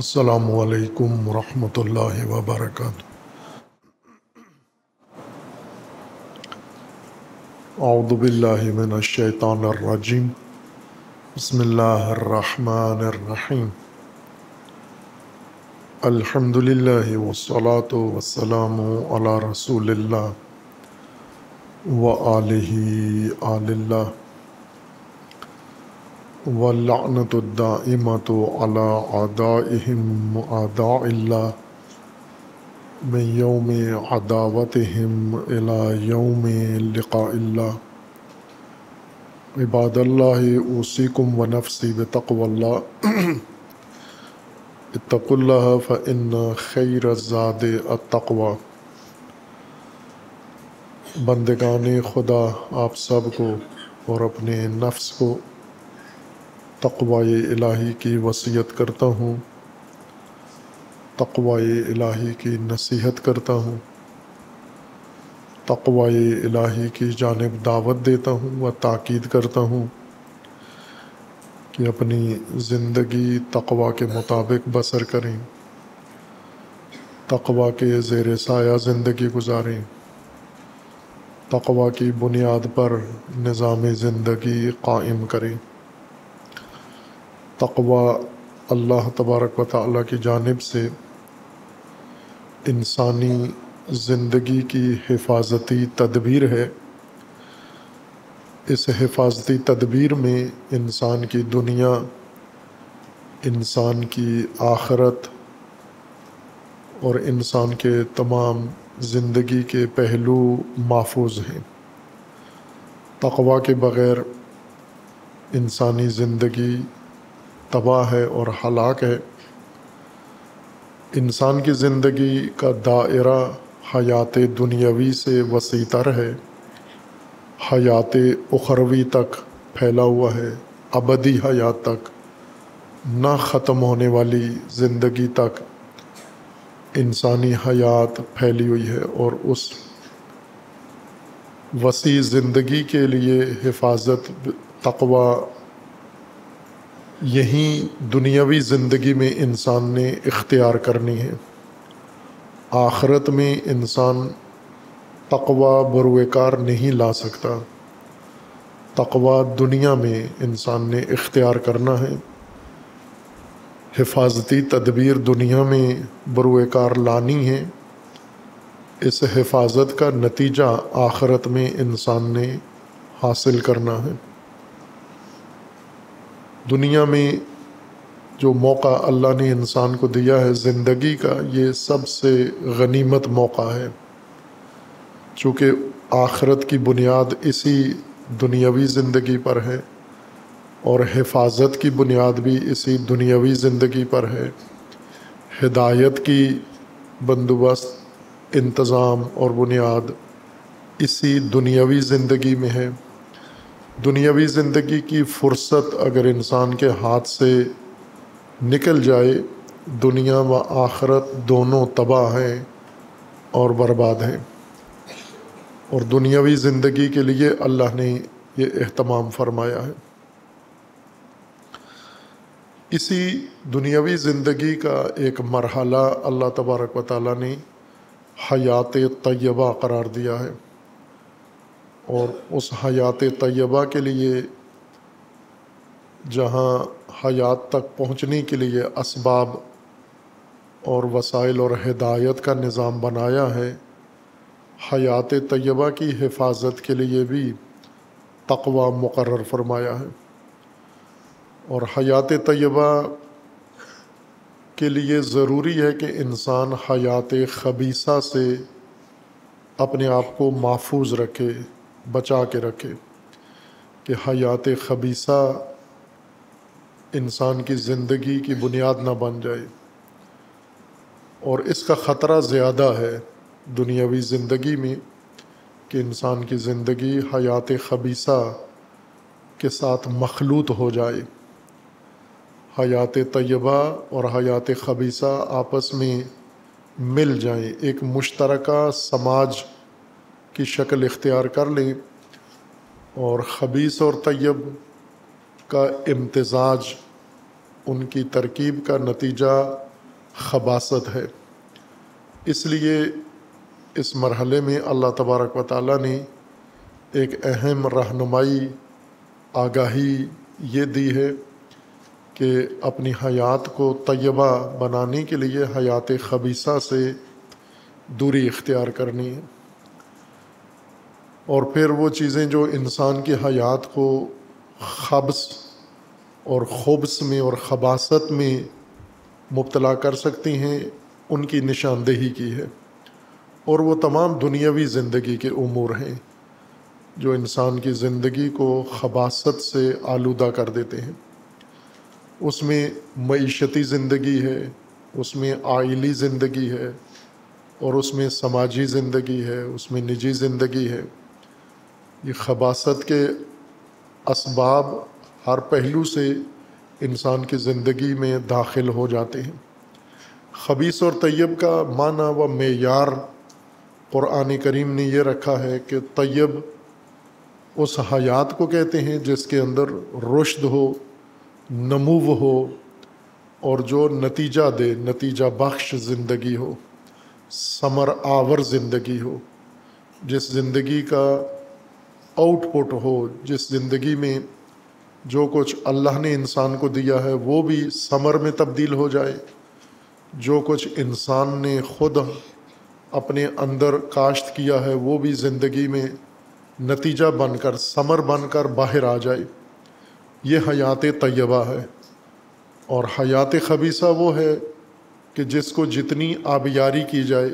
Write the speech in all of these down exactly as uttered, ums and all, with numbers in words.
अस्सलामु अलैकुम वरहमतुल्लाहि वबरकातुहू। औदु बिल्लाहि मिनश्शैतानिर्रजीम। बिस्मिल्लाहिर्रहमानिर्रहीम। अल्हम्दुलिल्लाहि वस्सलातु वस्सलामु अला रसूलिल्लाह व आलिहि आलिल्लाह वल्लअनतु दाइमतु अला आदाइहिम आदाइल्लाह मिन यौमि अदावतिहिम इला यौमि लिक़ाइल्लाह। इबादल्लाहि ऊसीकुम व नफ्सी बितक़वल्लाह इत्तक़ुल्लाह फ़इन्न ख़ैरज़ादे अत्तक़वा। बंदगाने खुदा, आप सब को और अपने नफ्स को तक़वाए इलाही की वसीयत करता हूँ, तक़वाए इलाही की नसीहत करता हूँ, तक़वाए इलाही की जानिब दावत देता हूँ व ताक़ीद करता हूँ कि अपनी ज़िंदगी तक़वा के मुताबिक बसर करें, तक़वा के ज़ेर साया ज़िंदगी गुजारें, तक़वा की बुनियाद पर निज़ाम ज़िंदगी कायम करें। तक़वा अल्लाह तबारक व तआला की जानिब से इंसानी ज़िंदगी की हिफाजती तदबीर है। इस हिफाजती तदबीर में इंसान की दुनिया, इंसान की आख़रत और इंसान के तमाम ज़िंदगी के पहलू महफूज हैं। तक़वा के बग़ैर इंसानी ज़िंदगी तबाह है और हलाक है। इंसान की ज़िंदगी का दायरा हयात दुनियावी से वसी तर है, हयात उखरवी तक फैला हुआ है, अबदी हयात तक, ना ख़त्म होने वाली ज़िंदगी तक इंसानी हयात फैली हुई है। और उस वसी ज़िंदगी के लिए हिफाजत तक़वा यहीं दुनियावी ज़िंदगी में इंसान ने इख्तियार करनी है। आख़रत में इंसान तक़वा बरूएकार नहीं ला सकता, तक़वा दुनिया में इंसान ने इख्तियार करना है। हिफाजती तदबीर दुनिया में बरूएकार लानी है, इस हिफाजत का नतीजा आख़रत में इंसान ने हासिल करना है। दुनिया में जो मौका अल्लाह ने इंसान को दिया है ज़िंदगी का, ये सबसे गनीमत मौका है, चूँकि आख़रत की बुनियाद इसी दुनियावी ज़िंदगी पर है और हिफाजत की बुनियाद भी इसी दुनियावी ज़िंदगी पर है। हिदायत की बंदोबस्त, इंतज़ाम और बुनियाद इसी दुनियावी ज़िंदगी में है। दुनियावी ज़िंदगी की फ़ुर्सत अगर इंसान के हाथ से निकल जाए, दुनिया व आख़रत दोनों तबाह हैं और बर्बाद हैं। और दुनियावी ज़िंदगी के लिए अल्लाह ने ये एहतमाम फरमाया है। इसी दुनियावी ज़िंदगी का एक मरहला अल्लाह तबारक व तआला ने हयात तय्यबा करार दिया है। और उस हयात तय्यबा के लिए, जहाँ हयात तक पहुँचने के लिए असबाब और वसाइल और हिदायत का निज़ाम बनाया है, हयात तय्यबा की हिफाजत के लिए भी तक़वा मुकर्रर फरमाया है। और हयात तय्यबा के लिए ज़रूरी है कि इंसान हयात खबीसा से अपने आप को महफूज रखे, बचा के रखे, कि हयात खबीसा इंसान की ज़िंदगी की बुनियाद ना बन जाए। और इसका ख़तरा ज़्यादा है दुनियावी ज़िंदगी में कि इंसान की ज़िंदगी हयात खबीसा के साथ मखलूत हो जाए। हयात तय्यबा और हयात खबीसा आपस में मिल जाएं, एक मुश्तरका समाज की शक्ल इख्तियार कर लें और खबीस और तय्यब का इम्तिजाज उनकी तरकीब का नतीजा खबासत है। इसलिए इस मरहले में अल्लाह तबारक व तआला ने एक अहम रहनुमाई आगाही ये दी है कि अपनी हयात को तय्यबा बनाने के लिए हयात खबीसा से दूरी इख्तियार करनी है। और फिर वो चीज़ें जो इंसान की हयात को खब्स और खुब्स में और खबासत में मुब्तला कर सकती हैं उनकी निशानदेही की है। और वो तमाम दुनियावी ज़िंदगी के उमूर हैं जो इंसान की ज़िंदगी को खबासत से आलूदा कर देते हैं। उसमें मईशती ज़िंदगी है, उसमें आइली ज़िंदगी है, और उसमें समाजी ज़िंदगी है, उसमें निजी ज़िंदगी है। ये खबासत के असबाब हर पहलू से इंसान की ज़िंदगी में दाखिल हो जाते हैं। खबीस और तय्यब का माना व मेयार क़ुरान करीम ने यह रखा है कि तय्यब उस हयात को कहते हैं जिसके अंदर रुश्द हो, नमूव हो, और जो नतीजा दे, नतीजा बख्श ज़िंदगी हो, समर आवर ज़िंदगी हो, जिस ज़िंदगी का आउटपुट हो, जिस ज़िंदगी में जो कुछ अल्लाह ने इंसान को दिया है वो भी समर में तब्दील हो जाए, जो कुछ इंसान ने ख़ुद अपने अंदर काश्त किया है वो भी ज़िंदगी में नतीजा बनकर, समर बनकर बाहर आ जाए। ये हयात तय्यबा है। और हयात खबीसा वो है कि जिसको जितनी आबियारी की जाए,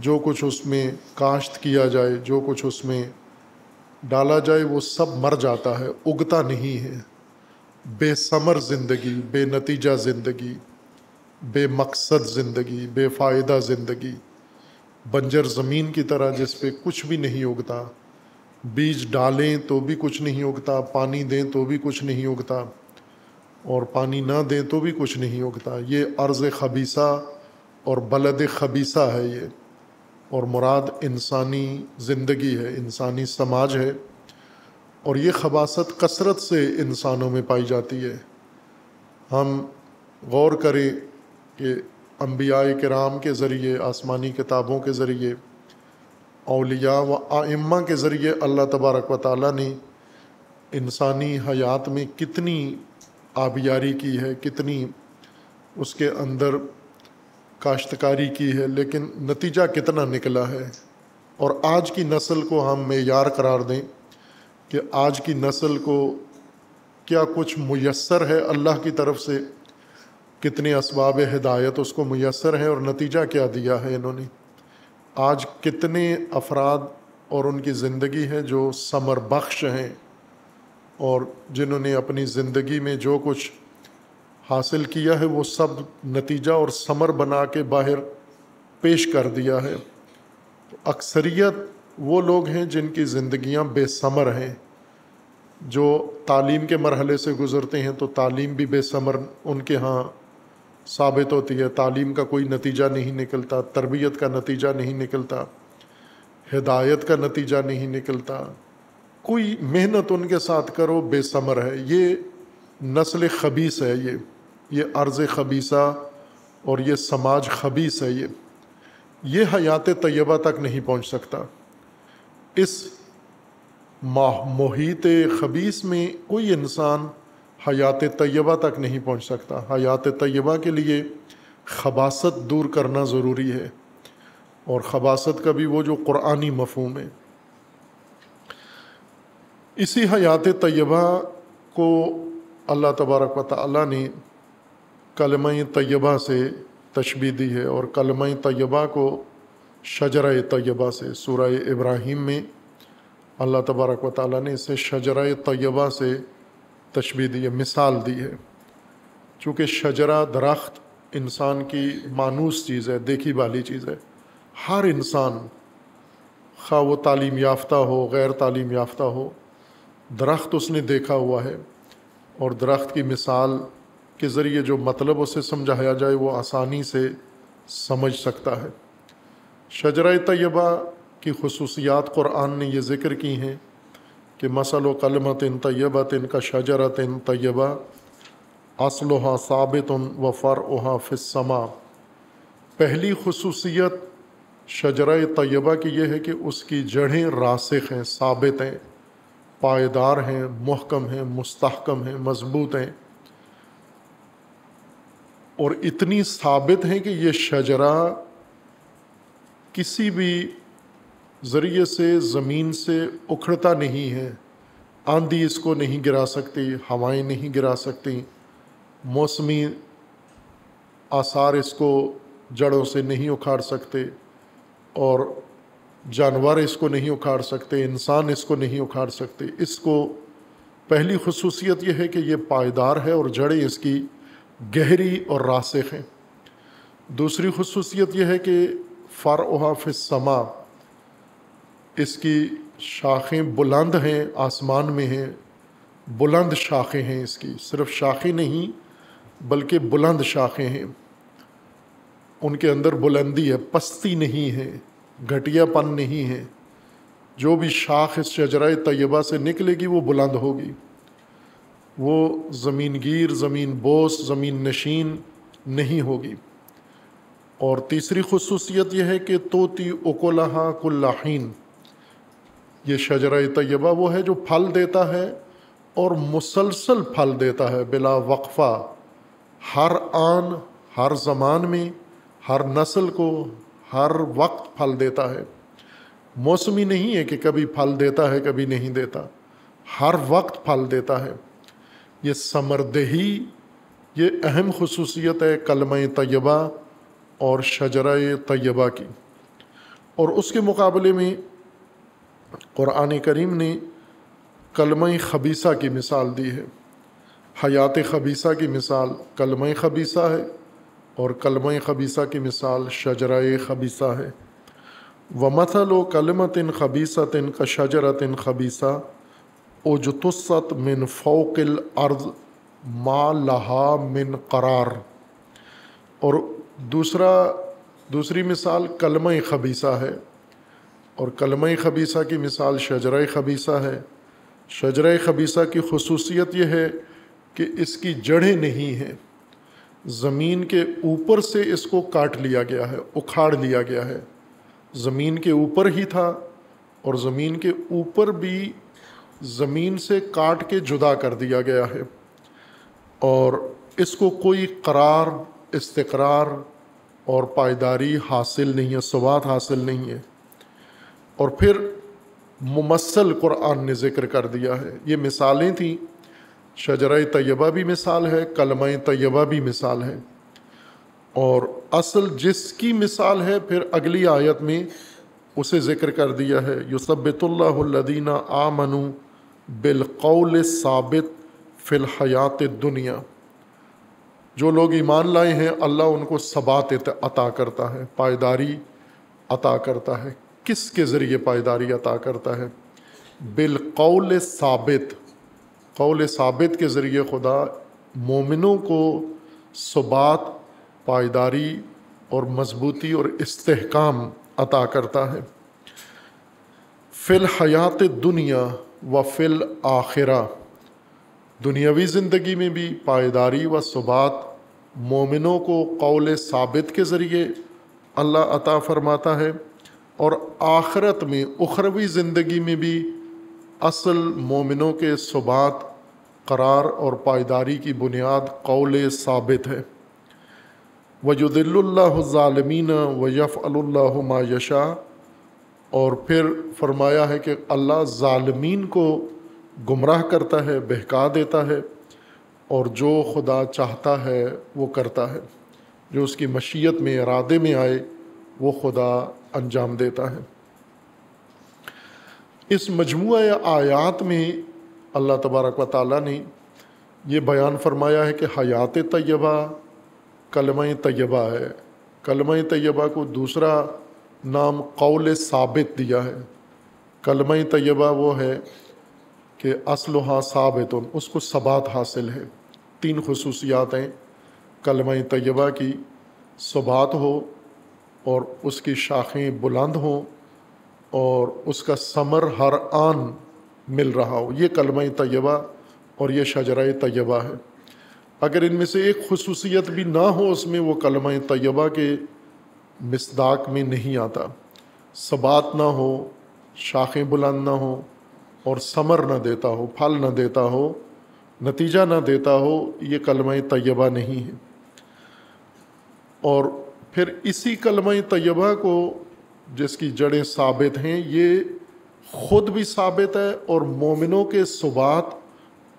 जो कुछ उसमें काश्त किया जाए, जो कुछ उसमें डाला जाए, वो सब मर जाता है, उगता नहीं है। बेसमर ज़िंदगी, बेनतीजा ज़िंदगी, बेमकसद ज़िंदगी, बेफ़ायदा ज़िंदगी, बंजर ज़मीन की तरह जिस पे कुछ भी नहीं उगता। बीज डालें तो भी कुछ नहीं उगता, पानी दें तो भी कुछ नहीं उगता, और पानी ना दें तो भी कुछ नहीं उगता। ये अर्ज़ खबीसा और बलद खबीसा है ये। और मुराद इंसानी ज़िंदगी है, इंसानी समाज है। और ये खबासत कसरत से इंसानों में पाई जाती है। हम गौर करें कि अंबियाए किराम के ज़रिए, आसमानी किताबों के ज़रिए, औलिया व आइम्मा के ज़रिए अल्लाह तबारक व तआला ने इंसानी हयात में कितनी आबियारी की है, कितनी उसके अंदर काश्तकारी की है, लेकिन नतीजा कितना निकला है। और आज की नस्ल को हम मेयार करार दें कि आज की नस्ल को क्या कुछ मुयस्सर है अल्लाह की तरफ से, कितने असबाब हिदायत उसको मुयस्सर हैं और नतीजा क्या दिया है इन्होंने। आज कितने अफराद और उनकी ज़िंदगी है जो समर बख्श हैं और जिन्होंने अपनी ज़िंदगी में जो कुछ हासिल किया है वो सब नतीजा और समर बना के बाहर पेश कर दिया है। तो अक्सरियत वो लोग हैं जिनकी ज़िंदगियां बेसमर हैं, जो तालीम के मरहले से गुज़रते हैं तो तालीम भी बेसमर उनके यहाँ साबित होती है। तालीम का कोई नतीजा नहीं निकलता, तरबियत का नतीजा नहीं निकलता, हिदायत का नतीजा नहीं निकलता। कोई मेहनत उनके साथ करो बेसमर है। ये नस्ल खबीस है, ये ये अर्ज़ खबीसा और ये समाज खबीस है। ये ये हयात तय्यबा तक नहीं पहुंच सकता। इस मुहीत खबीस में कोई इंसान हयात तय्यबा तक नहीं पहुंच सकता। हयात तय्यबा के लिए खबासत दूर करना ज़रूरी है। और खबासत का भी वो जो क़ुरानी मफ़हूम है, इसी हयात तय्यबा को अल्लाह तबारक व तआला ने कलमा-ए तय्यबा से तशबीह दी है। और कलमा-ए तय्यबा को शजरा-ए तय्यबा से, सूरह इब्राहीम में अल्लाह तबारक व तआला ने इसे शजरा-ए तय्यबा से तशबीह दी है, मिसाल दी है। चूँकि शजरा, दरख्त इंसान की मानूस चीज़ है, देखी वाली चीज़ है। हर इंसान, खा वो तालीम याफ्ता हो, गैर तालीम याफ्ता हो, दरख्त उसने देखा हुआ है। और दरख्त की मिसाल के ज़रिए जो मतलब उसे समझाया जाए वो आसानी से समझ सकता है। शजरा तय्यबा की खसूसियात क़ुरान ने ये ज़िक्र की हैं कि मसलो कलमतिन तय्यबतिन का शजरतिन तय्यबा असलहा साबितुन व फ़रउहा फ़िस्समा। पहली खुसूसियत शजरा-ए तय्यबा की यह है कि उसकी जड़ें रासिख हैं, साबित हैं, पायदार हैं, मुहकम हैं, मुस्तहकम हैं, मज़बूत हैं, और इतनी साबित हैं कि ये शजरा किसी भी ज़रिए से, ज़मीन से उखड़ता नहीं है। आंधी इसको नहीं गिरा सकती, हवाएं नहीं गिरा सकती, मौसमी आसार इसको जड़ों से नहीं उखाड़ सकते, और जानवर इसको नहीं उखाड़ सकते, इंसान इसको नहीं उखाड़ सकते। इसको पहली खुसूसियत यह है कि ये पायदार है और जड़ें इसकी गहरी और रासिख हैं। दूसरी खुसूसियत यह है कि फ़रउहा फ़िस्समा, इसकी शाखें बुलंद हैं, आसमान में हैं, बुलंद शाखें हैं इसकी, सिर्फ शाखें नहीं बल्कि बुलंद शाखें हैं, उनके अंदर बुलंदी है, पस्ती नहीं है, घटियापन नहीं है। जो भी शाख इस शजरा-ए तय्यबा से निकलेगी वो बुलंद होगी, वो ज़मीनगीर, ज़मीन बोस, ज़मीन नशीन नहीं होगी। और तीसरी खुसूसियत यह है कि तोती उकुलहा कुल्लाहीन, ये शजरा-ए तय्यबा वो है जो फल देता है और मुसलसल फल देता है, बिला वक्फ़ा, हर आन, हर ज़मान में, हर नस्ल को, हर वक्त फल देता है। मौसमी नहीं है कि कभी फल देता है कभी नहीं देता, हर वक्त फल देता है। ये समरदही, ये अहम खुसूसियत है कलमा-ए तय्यबा और शजरा-ए तय्यबा की। और उसके मुकाबले में क़ुरान करीम ने कलमा-ए खबीसा की मिसाल दी है, हयात-ए खबीसा की मिसाल कलमा-ए खबीसा है, और कलमा-ए खबीसा की मिसाल शजरा-ए खबीसा है। व मसलो कलमतिन खबीसतिन का शजरतिन खबीसा उजतुस्सत मिन फौक़िल अर्द मा लहा मिन करार। और दूसरा दूसरी मिसाल कलमा-ए खबीसा है, और कलमा-ए खबीसा की मिसाल शजरा-ए खबीसा है। शजरा-ए खबीसा की खुसूसियत यह है कि इसकी जड़ें नहीं हैं, ज़मीन के ऊपर से इसको काट लिया गया है, उखाड़ लिया गया है, ज़मीन के ऊपर ही था, और ज़मीन के ऊपर भी ज़मीन से काट के जुदा कर दिया गया है, और इसको कोई करार, इस्तक़रार और पायदारी हासिल नहीं है, सवाद हासिल नहीं है। और फिर मुमस्सल क़ुरान ने ज़िक्र कर दिया है। ये मिसालें थीं, शजरा-ए तय्यबा भी मिसाल है, कलमा-ए तय्यबा भी मिसाल है, और असल जिसकी मिसाल है फिर अगली आयत में उसे ज़िक्र कर दिया है। युसब्बितुल्लाहु लदीना आमनू बिलक़ौल साबित फ़िल हयात दुनिया, जो लोग ईमान लाए हैं अल्लाह उनको सबात अता करता है, पायदारी अता करता है। किसके ज़रिए पायदारी अता करता है? बिलक़ौल साबित, कौल साबित के ज़रिए खुदा मोमिनों को सुबात, पायदारी और मजबूती और इस्तेहकाम अता करता है। फ़िल हयात दुनिया व फ़िल आखिरा, दुनियावी ज़िंदगी में भी पायदारी व सुबात मोमिनों को कौल साबित के ज़रिए अल्लाह अता फ़रमाता है, और आखिरत में, उखरवी ज़िंदगी में भी असल मोमिनों के सुबात, करार और पायदारी की बुनियाद कौल साबित है। वयुदिल्लुल्लाहु ज़ालिमीना वयफ़अलुल्लाहु मा यशा। और फिर फरमाया है कि अल्लाह ज़ालिमीन को गुमराह करता है, बहका देता है, और जो खुदा चाहता है वो करता है, जो उसकी मशीयत में, इरादे में आए वो खुदा अंजाम देता है। इस मजमूआ आयात में अल्लाह तबारक व तआला ने यह बयान फरमाया है कि हयात तय्यबा कलमा-ए तय्यबा है, कलमा-ए तय्यबा को दूसरा नाम कौल साबित दिया है। कलमा-ए तय्यबा वो है कि असलहा साबितुन, उसको सबात हासिल है। तीन खुसूसियात हैं कलमा-ए तय्यबा की, सबात हो, और उसकी शाखें बुलंद हों, और उसका समर हर आन मिल रहा हो। ये कलमा-ए तय्यबा और ये शजरा-ए तय्यबा है। अगर इनमें से एक खुसूसियत भी ना हो उसमें वो कलमा तय्यबा के मिसदाक में नहीं आता। सबात ना हो, शाखें बुलंद ना हो और समर ना देता हो, फल ना देता हो, नतीजा ना देता हो, ये कलमा तय्यबा नहीं है। और फिर इसी कलमा तय्यबा को जिसकी जड़ें साबित हैं ये ख़ुद भी साबित है और मोमिनों के सुबात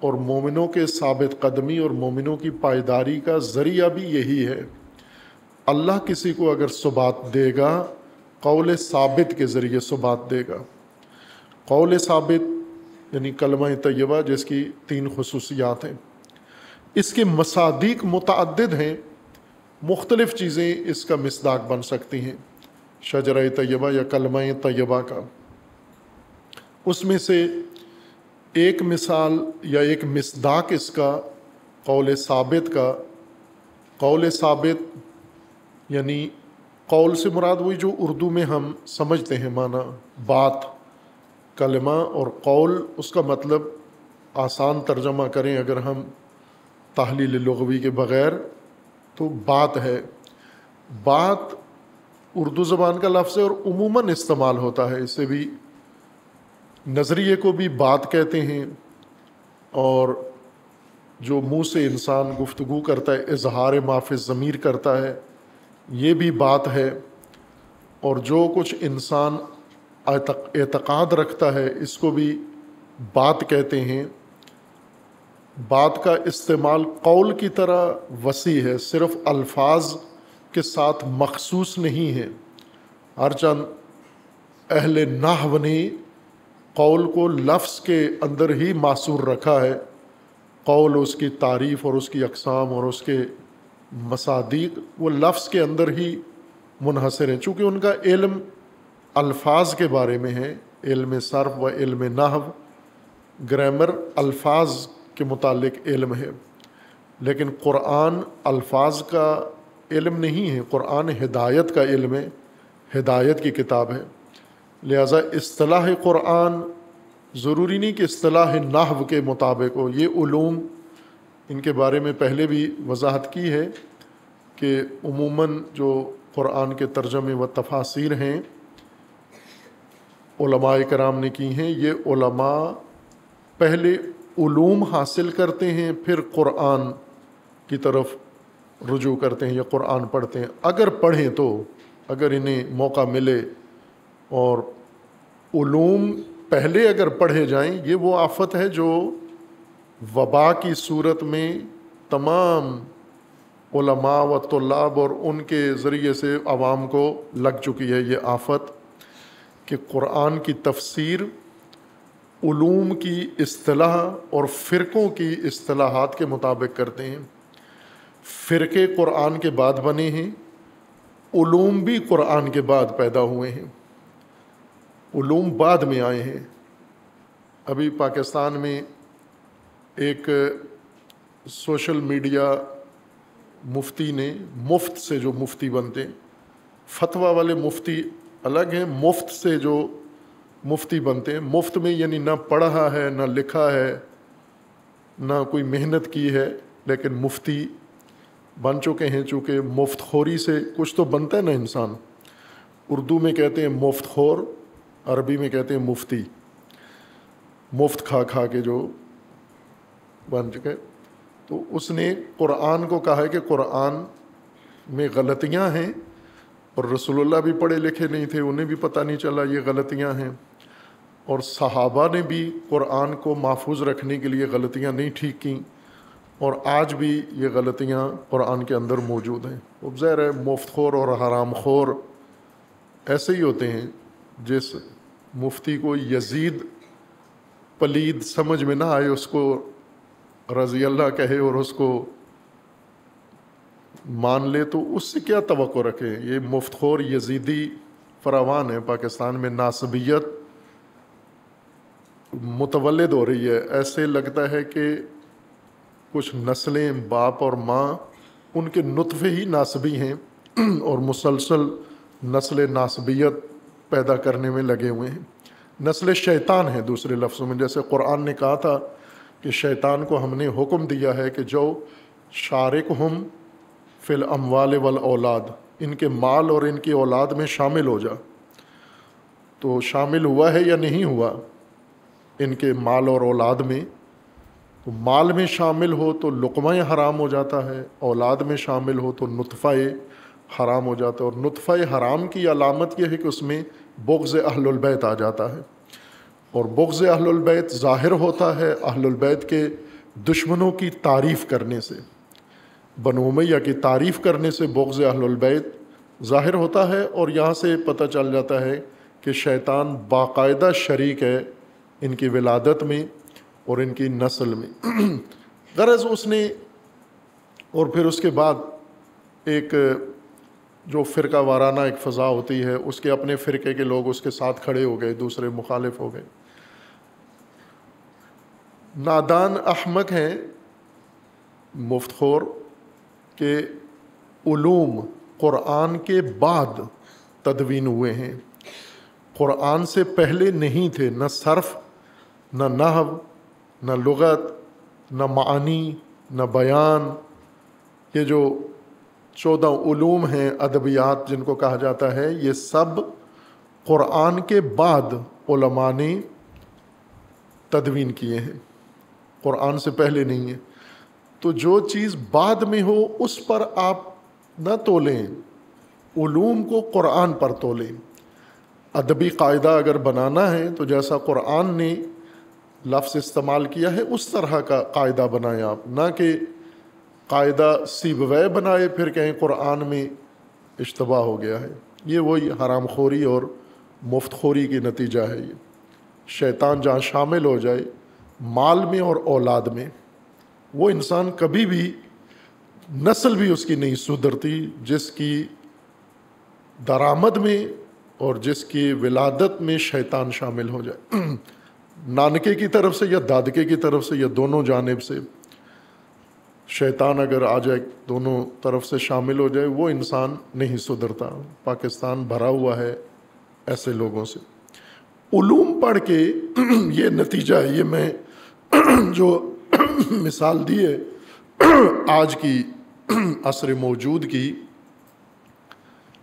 और मोमिनों के साबित कदमी और मोमिनों की पायदारी का ज़रिया भी यही है। अल्लाह किसी को अगर सुबात देगा कौल साबित के ज़रिए सुबात देगा। कौल साबित यानी कलमा तय्यबा जिसकी तीन खुसूसियात हैं। इसके मसादीक मुतअद्दिद हैं, मुख्तलिफ़ चीज़ें इसका मिसदाक बन सकती हैं शजरा तय्यबा या कलमा तय्यबा का। उसमें से एक मिसाल या एक मिसदाक इसका कौल साबित का, कौल साबित यानी कौल से मुराद वही जो उर्दू में हम समझते हैं माना बात, कलमा और कौल उसका मतलब आसान तर्जमा करें अगर हम तहलील लुग़वी के बग़ैर तो बात है। बात उर्दू ज़बान का लफ्ज़ है और उमूमन इस्तेमाल होता है, इसे भी नज़रिए को भी बात कहते हैं और जो मुँह से इंसान गुफ्तगू करता है इजहार माफ़िज़ ज़मीर करता है ये भी बात है और जो कुछ इंसान एतक़ाद रखता है इसको भी बात कहते हैं। बात का इस्तेमाल कौल की तरह वसी है, सिर्फ़ अल्फाज के साथ मखसूस नहीं है। हर चंद अहले नाहव ने कौल को लफ्ज़ के अंदर ही मासूर रखा है। कौल उसकी तारीफ़ और उसकी अक़साम और उसके मसादीक वो लफ्ज़ के अंदर ही मुनहसर हैं। चूँकि उनका इल्म अल्फाज के बारे में है, इल्म सर्फ़ व इल्म नहव ग्रामर अल्फाज के मुतालिक इल्म है, लेकिन क़ुरान अल्फाज का इल्म नहीं है। क़ुरान हिदायत का इल्म है, हिदायत की किताब है। लिहाजा इस्तिलाह क़ुरान ज़रूरी नहीं कि इस्तिलाह नहव के मुताबिक हो। ये उलूम इनके बारे में पहले भी वजाहत की है कि उमूमन जो क़ुरान के तर्जमे व तफासिर हैं उलमाए कराम ने की हैं, ये उलमा पहले उलूम हासिल करते हैं फिर क़ुरान की तरफ रुजू करते हैं या क़ुरान पढ़ते हैं अगर पढ़ें तो, अगर इन्हें मौका मिले। और उलूम पहले अगर पढ़े जाएं ये वो आफत है जो वबा की सूरत में तमाम उलमा व तुल्लाब और उनके ज़रिए से आवाम को लग चुकी है ये आफत कि क़ुरान की तफसीर उलूम की इस्तिलाह और फ़िरक़ों की इस्तिलाहात के मुताबिक करते हैं। फ़िरक़े क़ुरान के बाद बने हैं, उलूम भी क़ुरान के बाद पैदा हुए हैं, उलूम बाद में आए हैं। अभी पाकिस्तान में एक सोशल मीडिया मुफ्ती ने मुफ्त से जो मुफ्ती बनते हैं, फतवा वाले मुफ्ती अलग हैं, मुफ्त से जो मुफ्ती बनते हैं मुफ्त में यानी ना पढ़ा है ना लिखा है ना कोई मेहनत की है लेकिन मुफ्ती बन चुके हैं। चूँकि मुफ्तखोरी से कुछ तो बनता है ना इंसान, उर्दू में कहते हैं मुफ्तखोर, अरबी में कहते हैं मुफ्ती। मुफ्त खा खा के जो बन चुके तो उसने क़ुरान को कहा है कि क़ुरान में गलतियां हैं और रसूलुल्लाह भी पढ़े लिखे नहीं थे, उन्हें भी पता नहीं चला ये गलतियां हैं और सहाबा ने भी क़ुरान को महफूज रखने के लिए गलतियां नहीं ठीक की और आज भी ये गलतियां क़ुरान के अंदर मौजूद हैं। अब ज़ाहिर है मुफ्तखोर और हराम खोर ऐसे ही होते हैं। जिस मुफ्ती को यजीद पलीद समझ में ना आए उसको रज़ी अल्लाह कहे और उसको मान ले तो उससे क्या तवक्को रखें। ये मुफ्तखोर यजीदी फरावान है। पाकिस्तान में नासबियत मुतवल्लिद हो रही है, ऐसे लगता है कि कुछ नस्लें बाप और माँ उनके नुतफ़े ही नासबी हैं और मुसलसल नस्ल नासबियत पैदा करने में लगे हुए हैं। नस्ल शैतान है दूसरे लफ्ज़ों में, जैसे क़ुरान ने कहा था कि शैतान को हमने हुक्म दिया है कि जो शारिकहुम फिल अम्वाल वल औलाद, इनके माल और इनकी औलाद में शामिल हो जा। तो शामिल हुआ है या नहीं हुआ इनके माल और औलाद में? तो माल में शामिल हो तो लुक़्मा हराम हो जाता है, औलाद में शामिल हो तो नुतफ़ा हराम हो जाता है। और नुतफ़ा हराम की अलामत यह है कि उसमें बुग़्ज़ अहलुल बैत आ जाता है, और बुग़्ज़ अहलुल बैत ज़ाहिर होता है अहलुल बैत के दुश्मनों की तारीफ़ करने से। बनो उमय्या की तारीफ़ करने से बुग़्ज़ अहलुल बैत ज़ाहिर होता है। और यहाँ से पता चल जाता है कि शैतान बाकायदा शरीक है इनकी विलादत में और इनकी नस्ल में। गरज़ उसने, और फिर उसके बाद एक जो फ़िरका वाराना एक फ़ज़ा होती है, उसके अपने फ़िरके के लोग उसके साथ खड़े हो गए, दूसरे मुखालिफ हो गए। नादान अहमक हैं मुफ्तखोर के उलूम क़ुरान के बाद तदवीन हुए हैं, क़ुरान से पहले नहीं थे। न सर्फ़, न नहव, न लुगत, न मानी, न बयान, ये जो चौदह उलूम हैं अदबियात जिनको कहा जाता है, ये सब क़ुरान के बाद उलमा ने तदवीन किए हैं, क़ुरान से पहले नहीं है। तो जो चीज़ बाद में हो उस पर आप न तोलें, उलूम को क़ुरान पर तोलें। अदबी कायदा अगर बनाना है तो जैसा क़ुरान ने लफ्ज़ इस्तेमाल किया है उस तरह का कायदा बनाएं आप, ना कि कायदा सीबवे बनाए फिर कहें क़ुरान में इश्तबा हो गया है। ये वही हरामखोरी और मुफ्तखोरी की नतीजा है। ये शैतान जहाँ शामिल हो जाए माल में और औलाद में, वो इंसान कभी भी नस्ल भी उसकी नहीं सुधरती जिसकी दरामद में और जिसकी विलादत में शैतान शामिल हो जाए, नानके की तरफ से या दादके की तरफ से या दोनों जानिब से शैतान अगर आ जाए, दोनों तरफ से शामिल हो जाए, वो इंसान नहीं सुधरता। पाकिस्तान भरा हुआ है ऐसे लोगों से। उलूम पढ़ के ये नतीजा है, ये मैं जो मिसाल दी है आज की असर मौजूद की,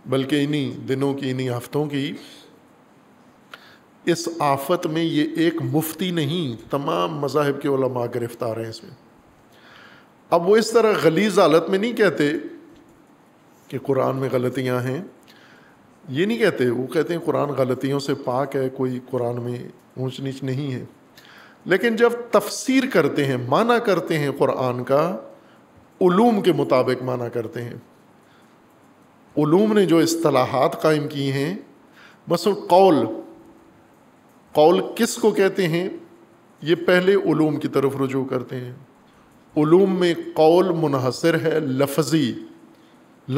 बल्कि इन्हीं दिनों की, इन्हीं हफ्तों की, इस आफत में ये एक मुफ्ती नहीं, तमाम मज़ाहिब के उलमा गिरफ़्तार हैं इसमें। अब वो इस तरह गलीज़ हालत में नहीं कहते कि कुरान में गलतियां हैं, ये नहीं कहते, वो कहते हैं कुरान गलतियों से पाक है, कोई कुरान में ऊंच नीच नहीं है। लेकिन जब तफसीर करते हैं, माना करते हैं कुरान का, उलूम के मुताबिक माना करते हैं। उलूम ने जो इस्तलाहात कायम की हैं, बस वो कौल कौल किस को कहते हैं, ये पहले उलूम की तरफ रुजू करते हैं। उलूम में कौल मुनहसर है लफ्ज़ी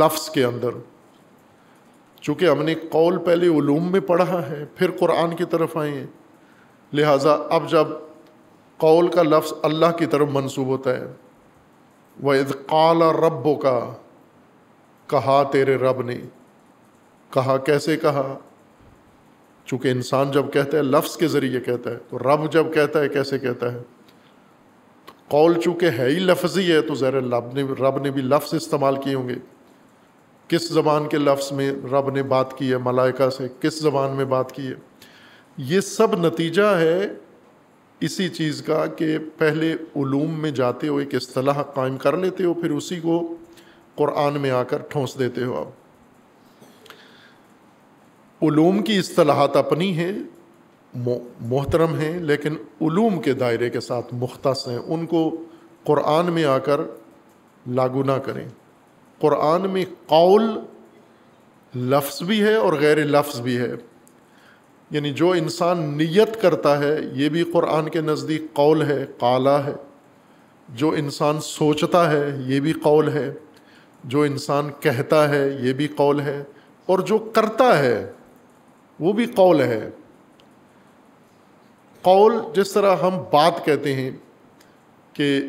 लफ्ज़ के अंदर। चूँकि हमने कौल पहले उलूम में पढ़ा है, फिर कुरान की तरफ आए हैं, लिहाजा अब जब कौल का लफ्ज़ अल्लाह की तरफ मंसूब होता है, व इज़ क़ाल रब्बो का, कहा तेरे रब ने, कहा कैसे कहा? चूँकि इंसान जब कहता है लफ्ज़ के ज़रिए कहता है, तो रब जब कहता है कैसे कहता है? तो कौल चूँकि है ही लफ्ज़ी है, तो ज़रा रब ने रब ने भी लफ्ज़ इस्तेमाल किए होंगे। किस ज़बान के लफ्ज़ में रब ने बात की है मलाइका से, किस ज़बान में बात की है? ये सब नतीजा है इसी चीज़ का कि पहले उलूम में जाते हो, एक इस्तिलाह कायम कर लेते हो, फिर उसी को क़ुरान में आकर ठोंस देते हो। आप उलूम की इस्तलाहात अपनी हैं, मोहतरम हैं, लेकिन उलूम के दायरे के साथ मुख्तस हैं, उनको क़ुरान में आकर लागू ना करें। क़ुरान में कौल लफ्ज़ भी है और गैर लफ्ज़ भी है, यानी जो इंसान नियत करता है ये भी क़ुरान के नज़दीक कौल है, काला है। जो इंसान सोचता है ये भी कौल है, जो इंसान कहता है ये भी कौल है, और जो करता है वो भी कौल है। कौल जिस तरह हम बात कहते हैं कि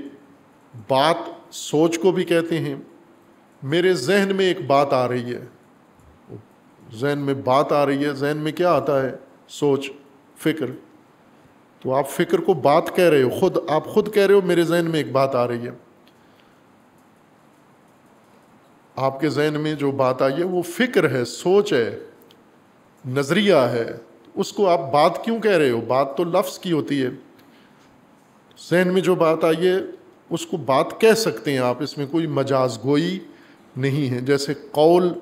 बात सोच को भी कहते हैं। मेरे जहन में एक बात आ रही है, जहन में बात आ रही है, जहन में क्या आता है? सोच, फ़िक्र। तो आप फ़िक्र को बात कह रहे हो, खुद आप खुद कह रहे हो मेरे जहन में एक बात आ रही है। आपके जहन में जो बात आई है वो फ़िक्र है, सोच है, नज़रिया है। उसको आप बात क्यों कह रहे हो? बात तो लफ्ज़ की होती है। जहन में जो बात आई है उसको बात कह सकते हैं आप, इसमें कोई मजाज गोई नहीं है। जैसे कौल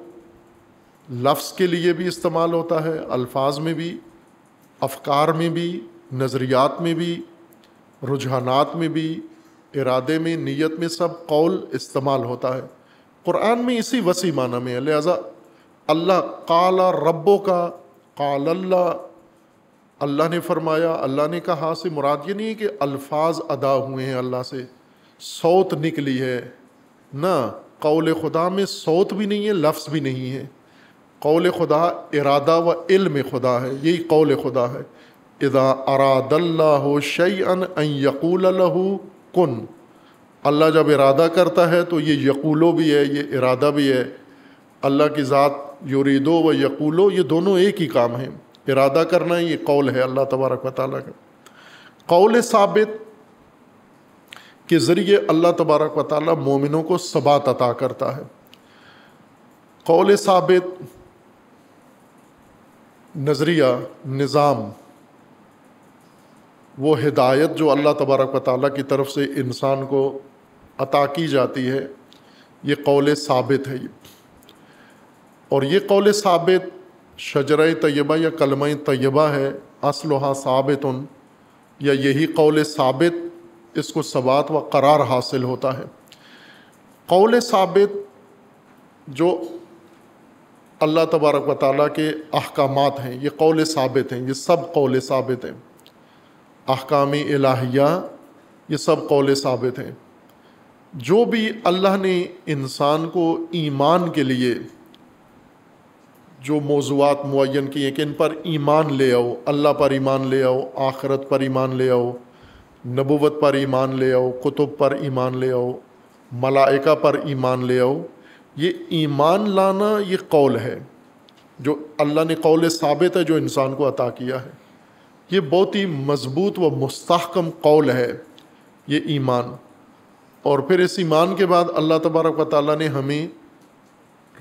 लफ्ज़ के लिए भी इस्तेमाल होता है, अल्फाज में भी, अफकार में भी, नज़रियात में भी, रुझानात में भी, इरादे में, नीयत में, सब कौल इस्तेमाल होता है। कुरान में इसी वसी माना में है। लिहाजा अल्लाह काला रब्बो का, काल अल्लाह, अल्लाह ने फरमाया, अल्लाह ने कहा से मुराद ये नहीं है कि अल्फाज अदा हुए हैं अल्लाह से, सौत निकली है ना। कौल खुदा में सौत भी नहीं है, लफ्ज़ भी नहीं है। कौल खुदा इरादा व इल्म खुदा है, यही कौल खुदा है। इदा अरादल्लाहु शैअन अन यकूल लहू कुन, अल्लाह जब इरादा करता है तो ये यकूलो भी है, ये इरादा भी है। अल्लाह की ज़ात युरीदो व यकूलो, ये दोनों एक ही काम है। इरादा करना ये कौल है अल्लाह तबारक व तआला का। कौल साबित के ज़रिए अल्लाह तबारक व तआला मोमिनों को सबात अता करता है। कौल साबित नज़रिया, निज़ाम, वो हिदायत जो अल्लाह तबारक व तआला की तरफ से इंसान को अता की जाती है, ये कौल साबित है। ये और ये कौल साबित शजरा तय्यबा या कलमा तय्यबा है, असलहा साबितुन, या यही कौल साबित, इसको सबात व करार हासिल होता है। कौल साबित जो अल्लाह तबारक व तआला के अहकामात हैं, ये कौल साबित हैं, ये सब कौल साबित हैं। अहकाम इलाहिया, ये सब कौल साबित हैं। जो भी अल्लाह ने इंसान को ईमान के लिए जो मौज़ूआत मुअय्यन किए कि इन पर ईमान ले आओ, अल्लाह पर ईमान ले आओ, आखरत पर ईमान ले आओ, नबुवत पर ईमान ले आओ, कुतुब पर ईमान ले आओ, मलाइका पर ईमान ले आओ, ये ईमान लाना ये कौल है जो अल्लाह ने, कौल साबित है जो इंसान को अता किया है। ये बहुत ही मज़बूत व मुस्तहकम कौल है, ये ईमान। और फिर इस ईमान के बाद अल्लाह तबारक व तआला ने हमें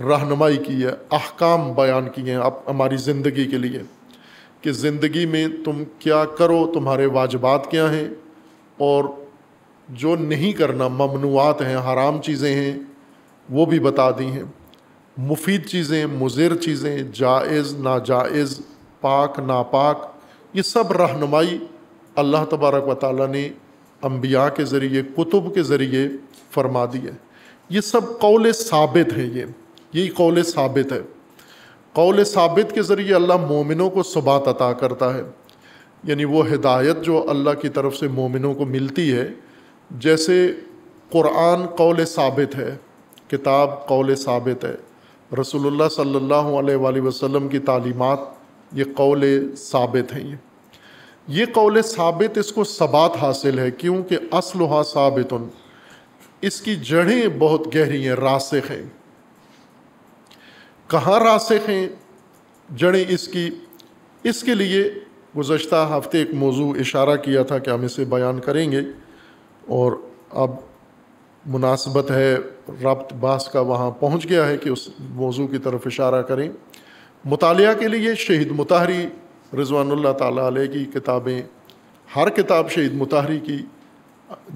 रहनुमाई की है, अहकाम बयान किए हैं आप हमारी ज़िंदगी के लिए कि ज़िंदगी में तुम क्या करो, तुम्हारे वाजिबात क्या हैं, और जो नहीं करना, ममनुआत हैं, हराम चीज़ें हैं, वो भी बता दी हैं। मुफीद चीज़ें, मुज़िर चीज़ें, जायज़, नाजायज़, पाक, नापाक, ये सब रहनुमाई अल्लाह तबारक व तआला ने अम्बिया के ज़रिए, कुतुब के ज़रिए फरमा दी है। ये सब कौल साबित है, ये यही कौल साबित है। कौल साबित के ज़रिए अल्लाह मोमिनों को सबात अता करता है, यानी वो हिदायत जो अल्लाह की तरफ से मोमिनों को मिलती है। जैसे कुरान कौल साबित है, किताब कौल साबित है, रसूलुल्लाह सल्लल्लाहु अलैहि वसल्लम की तालीमात ये कौल साबित हैं। ये ये कौल साबित, इसको सबात हासिल है क्योंकि असलहा साबितुन, इसकी जड़ें बहुत गहरी हैं, रासिख हैं। कहाँ रासिख हैं जड़ें इसकी? इसके लिए गुज़श्ता हफ़्ते एक मौजू इशारा किया था कि हम इसे बयान करेंगे, और अब मुनासबत है, रब्त बास का वहाँ पहुँच गया है कि उस मौजू की तरफ इशारा करें। मुतालिया के लिए शहीद मुताहरी रिज़वानुल्लाह ताला अलैह की किताबें, हर किताब शहीद मुताहरी की,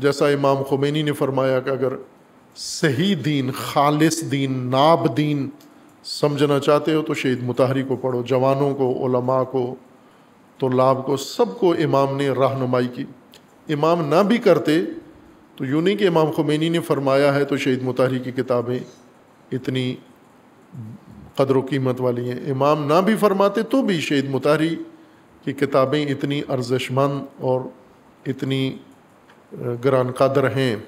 जैसा इमाम खुमैनी ने फरमाया कि अगर सही दीन, खालिस दीन, नाब दीन समझना चाहते हो तो शहीद मुताहरी को पढ़ो। जवानों को, उलमा को, तुल्लाब को, सबको इमाम ने रहनुमाई की। इमाम ना भी करते तो यूँ नहीं कि इमाम खुमैनी ने फरमाया है तो शहीद मुताहरी की किताबें इतनी कदर कीमत वाली हैं, इमाम ना भी फरमाते तो भी शहीद मुताहरी की किताबें इतनी अर्जशमंद और इतनी गिरान कदर हैं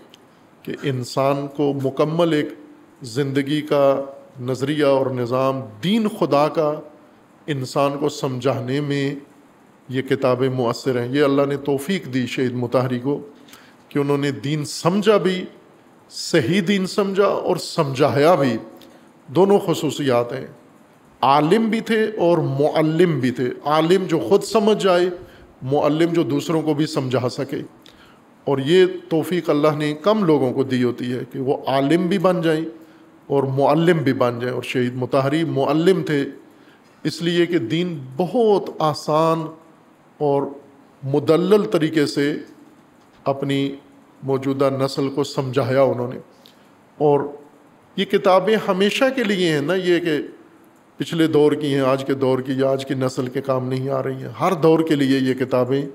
कि इंसान को मुकम्मल एक ज़िंदगी का नज़रिया और निज़ाम, दीन खुदा का इंसान को समझाने में ये किताबें मुअस्सर हैं। ये अल्लाह ने तौफीक दी शहीद मुताहरी को कि उन्होंने दीन समझा भी, सही दीन समझा और समझाया भी, दोनों खसूसियात हैं। आलिम भी थे और मुअल्लिम भी थे। आलिम जो ख़ुद समझ जाए, मुअल्लिम जो दूसरों को भी समझा सके, और ये तौफीक अल्लाह ने कम लोगों को दी होती है कि वो आलिम भी बन जाएं और मुअल्लिम भी बन जाएं। और शहीद मुताहरी मुअल्लिम थे, इसलिए कि दीन बहुत आसान और मुदल्लल तरीके से अपनी मौजूदा नस्ल को समझाया उन्होंने। और ये किताबें हमेशा के लिए हैं ना, ये कि पिछले दौर की हैं, आज के दौर की या आज की नस्ल के काम नहीं आ रही हैं, हर दौर के लिए ये किताबें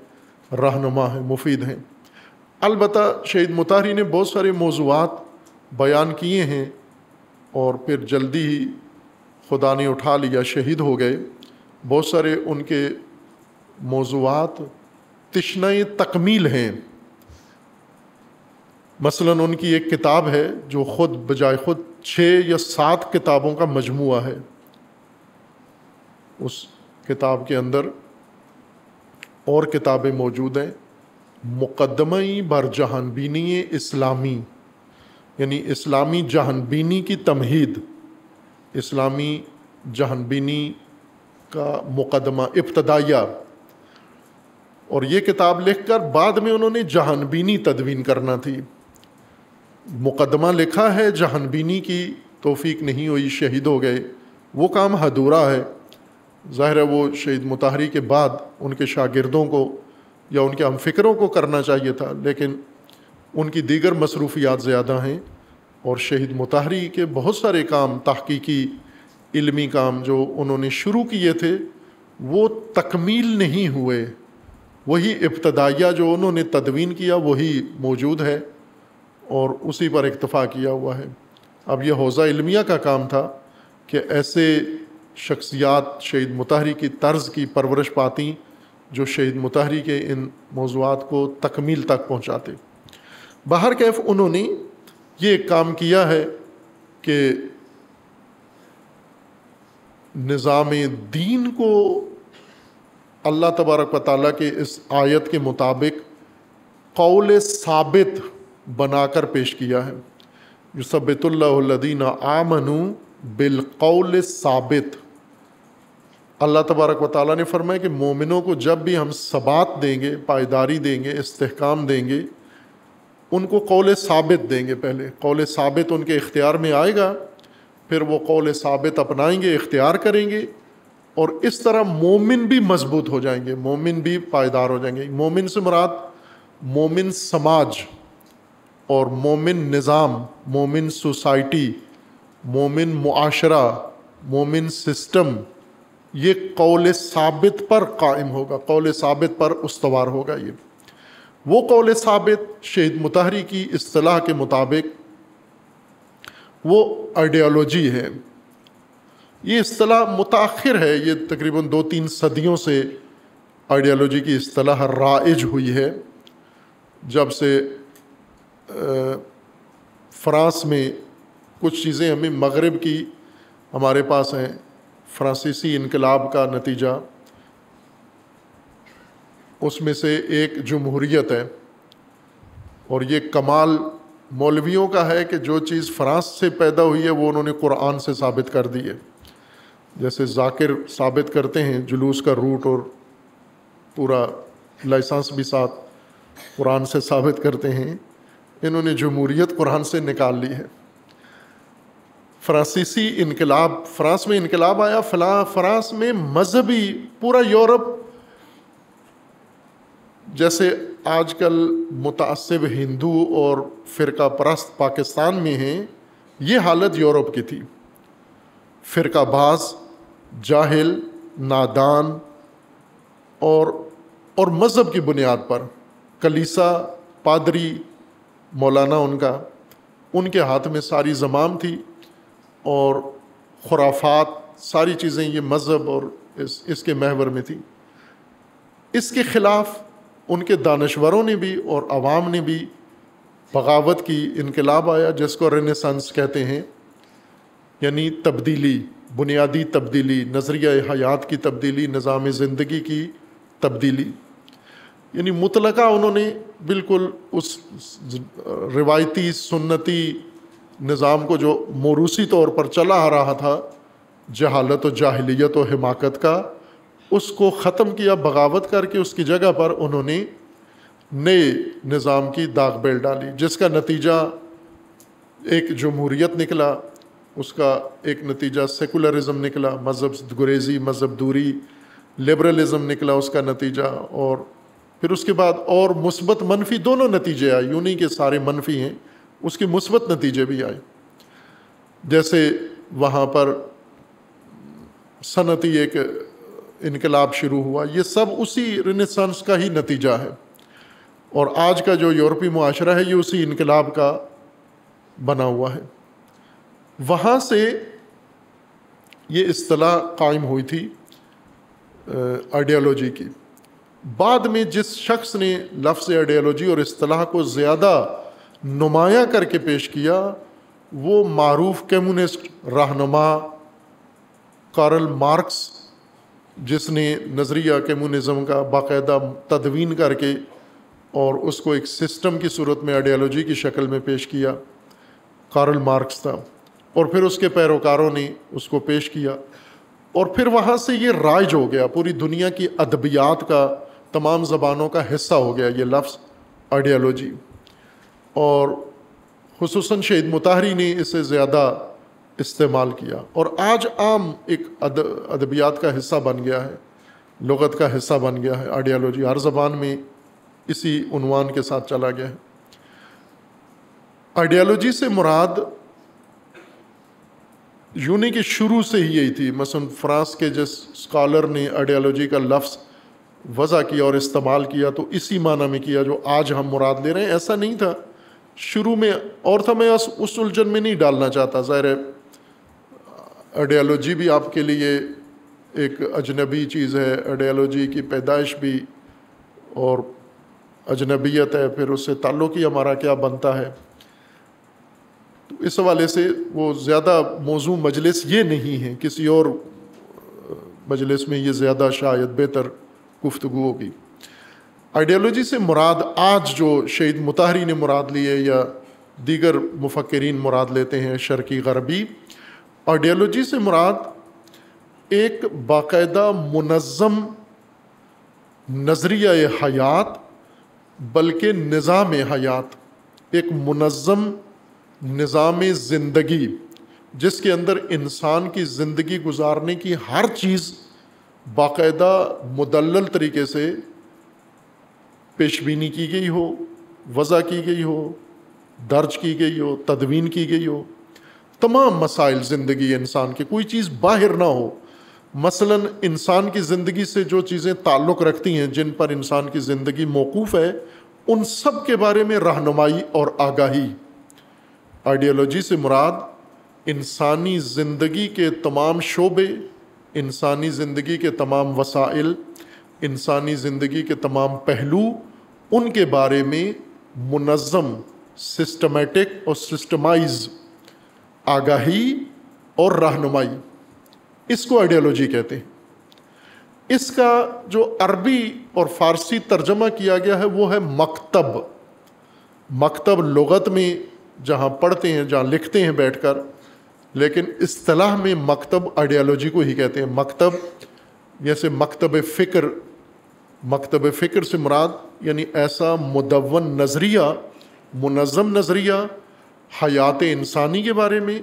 रहनुमा हैं, मुफीद हैं। अलबत्ता शहीद मुताहरी ने बहुत सारे मौज़ूआत बयान किए हैं और फिर जल्दी ही खुदा ने उठा लिया, शहीद हो गए। बहुत सारे उनके मौज़ूआत तिश्नाए तकमील हैं। मसलन उनकी एक किताब है जो ख़ुद बजाय ख़ुद छः या सात किताबों का मजमुआ है। उस किताब के अंदर और किताबें मौजूद हैं, मुक़दमा-ए बरजहानबीनी इस्लामी, यानी इस्लामी जहानबीनी की तमहीद, इस्लामी जहानबीनी का मुक़दमा इब्तदाया। और ये किताब लिखकर बाद में उन्होंने जहानबीनी तदवीन करना थी, मुक़दमा लिखा है, जहानबीनी की तौफीक नहीं हुई, शहीद हो गए, वो काम अधूरा है। ज़ाहिर है वो शहीद मुताहरी के बाद उनके शागिर्दों को या उनके हम फिक्रों को करना चाहिए था, लेकिन उनकी दीगर मसरूफियात ज़्यादा हैं। और शहीद मुताहरी के बहुत सारे काम, तहकीकी इल्मी काम जो उन्होंने शुरू किए थे, वो तकमील नहीं हुए। वही इब्तदाइया जो उन्होंने तदवीन किया वही मौजूद है और उसी पर इक्तफ़ा किया हुआ है। अब यह हौज़ा इल्मिया का काम था कि ऐसे शख्सियात शहीद मुताहरी की तर्ज की परवरिश पाती जो शहीद मुताहरी के इन मौज़ूआत को तकमील तक पहुँचाते। बाहर कैफ उन्होंने ये काम किया है कि निज़ाम दीन को अल्लाह तबारक व तआला के इस आयत के मुताबिक कौल साबित बनाकर पेश किया है। युसब्बितुल्लाहुल लज़ीना आमनू बिल कौल साबित। अल्लाह तबारक व तआला ने फरमाया कि मोमिनों को जब भी हम सबात देंगे, पायदारी देंगे, इस्तेहकाम देंगे, उनको कौल साबित देंगे। पहले कौल साबित उनके इख्तियार में आएगा, फिर वो कौल साबित अपनाएंगे, इख्तियार करेंगे, और इस तरह मोमिन भी मजबूत हो जाएंगे, मोमिन भी पायदार हो जाएंगे। मोमिन से मुराद मोमिन समाज और मोमिन निज़ाम, मोमिन सोसाइटी, मोमिन मुआशरा, मोमिन सिस्टम, ये कौल साबित पर कायम होगा, कौल साबित पर उस्तवार होगा। ये वो कौल साबित शहीद मुताहरी की इस्तिलाह के मुताबिक वो आइडियालॉजी है। ये इस्तिलाह मुताखिर है, ये तकरीबन दो तीन सदियों से आइडियालॉजी की इस्तिलाह राइज हुई है। जब से फ़्रांस में कुछ चीज़ें हमें मगरब की हमारे पास हैं, फ्रांसीसी इनकलाब का नतीजा, उसमें से एक जमहूरीत है। और ये कमाल मौलवियों का है कि जो चीज़ फ़्रांस से पैदा हुई है वो उन्होंने कुरान से साबित कर दी है। जैसे जाकिर साबित करते हैं जुलूस का रूट और पूरा लाइसेंस भी साथ कुरान से साबित करते हैं, इन्होंने जमहूरीत कुरान से निकाल ली है। फ्रांसीसी इनकलाब, फ़्रांस में इनकलाब आया, फ़्रांस में मजहबी, पूरा यूरोप जैसे आजकल मुतासिब हिंदू और फ़िरका परस्त पाकिस्तान में हैं, ये हालत यूरोप की थी। फ़िरकाबाज, जाहिल, नादान और और मज़हब की बुनियाद पर कलीसा, पादरी, मौलाना, उनका उनके हाथ में सारी ज़माम थी और खुराफात, सारी चीज़ें ये मज़हब और इस इसके महवर में थी। इसके ख़िलाफ़ उनके दानश्वरों ने भी और आवाम ने भी बगावत की। इनकलाब आया जिसको रेनेसांस कहते हैं, यानी तब्दीली, बुनियादी तब्दीली, नज़रिया हयात की तब्दीली, निज़ाम ज़िंदगी की तब्दीली, यानी मुतलका उन्होंने बिल्कुल उस रिवायती सुन्नती निज़ाम को जो मोरूसी तौर पर चला आ रहा था, जहालत और जाहिलियत और हिमाकत का, उसको ख़त्म किया बगावत करके। उसकी जगह पर उन्होंने नए निज़ाम की दाग बेल डाली, जिसका नतीजा एक जमहूरीत निकला उसका एक नतीजा सेकुलरिज़म निकला, मजहब गुरेज़ी, मजहब दूरी, लिबरलिज़म निकला उसका नतीजा। और फिर उसके बाद और मुस्बत मनफी दोनों नतीजे आए, यूँ नहीं के सारे मनफी हैं, उसके मुस्बत नतीजे भी आए। जैसे वहाँ पर सनती एक इनकलाब शुरू हुआ, ये सब उसी रिनेसांस का ही नतीजा है। और आज का जो यूरोपी मुआशरा है ये उसी इनकलाब का बना हुआ है। वहाँ से ये इस्तलाह कायम हुई थी आइडियोलॉजी की। बाद में जिस शख्स ने लफ्ज़ आइडियोलॉजी और इस्तलाह को ज़्यादा नुमाया करके पेश किया वो मारूफ कम्युनिस्ट रहनुमा कार्ल मार्क्स, जिसने नज़रिया कम्युनिज़म का बाकायदा तदवीन करके और उसको एक सिस्टम की सूरत में आइडियोलॉजी की शक्ल में पेश किया, कार्ल मार्क्स था। और फिर उसके पैरोकारों ने उसको पेश किया और फिर वहाँ से ये राइज हो गया, पूरी दुनिया की अदबियात का, तमाम ज़बानों का हिस्सा हो गया ये लफ्ज़ आइडियोलॉजी। और खुसूसन शहीद मुताहरी ने इसे ज़्यादा इस्तेमाल किया और आज आम एक अदबियात का हिस्सा बन गया है, लुगत का हिस्सा बन गया है। आइडियोलॉजी हर ज़बान में इसी उन्वान के साथ चला गया है। आइडियोलॉजी से मुराद यूनी के शुरू से ही यही थी। मसलन फ्रांस के जिस स्कॉलर ने आइडियोलॉजी का लफ्ज़ वज़ा किया और इस्तेमाल किया तो इसी माना में किया जो आज हम मुराद ले रहे हैं, ऐसा नहीं था शुरू में। और था मैं उस उलझन में नहीं डालना चाहता, ज़ाहिर है आइडियोलॉजी भी आपके लिए एक अजनबी चीज़ है, आइडियोलॉजी की पैदाइश भी और अजनबियत है, फिर उससे ताल्लुक़ ही हमारा क्या बनता है। तो इस हवाले से वो ज़्यादा मौजू मजलिस ये नहीं है, किसी और मजलिस में ये ज़्यादा शायद बेहतर गुफ्तगू होगी। आइडियोलॉजी से मुराद आज जो शहीद मुताहरी ने मुराद लिए या दीगर मुफक्किरीन मुराद लेते हैं शर्की गरबी, आइडियोलॉजी से मुराद एक बाकायदा मुनज़म नज़रिया हयात बल्कि निज़ाम हयात, एक मुनज़म निज़ाम ज़िंदगी जिसके अंदर इंसान की ज़िंदगी गुजारने की हर चीज़ बाकायदा मुदल्लल तरीके से पेशबीनी की गई हो, वज़ा की गई हो, दर्ज की गई हो, तदवीन की गई हो। तमाम मसाइल ज़िंदगी इंसान के, कोई चीज़ बाहर ना हो। मसलन इंसान की ज़िंदगी से जो चीज़ें ताल्लुक़ रखती हैं, जिन पर इंसान की ज़िंदगी मौकूफ़ है, उन सब के बारे में रहनुमाई और आगाही। आइडियोलॉजी से मुराद इंसानी ज़िंदगी के तमाम शोबे, इंसानी ज़िंदगी के तमाम वसाइल, इंसानी ज़िंदगी के तमाम पहलू, उनके बारे में मुनज़्ज़म, सिस्टमेटिक और सिस्टमाइज आगाही और रहनुमाई, इसको आइडियोलॉजी कहते हैं। इसका जो अरबी और फ़ारसी तर्जमा किया गया है वो है मकतब। मकतब लुगत में जहाँ पढ़ते हैं, जहाँ लिखते हैं बैठकर, लेकिन इस्तिलाह में मकतब आइडियोलॉजी को ही कहते हैं। मकतब जैसे मकतब फ़िक्र, मकतब फ़िक्र से मुराद यानी ऐसा मुदव्वन नज़रिया, मुनज़्ज़म नज़रिया हयात इंसानी के बारे में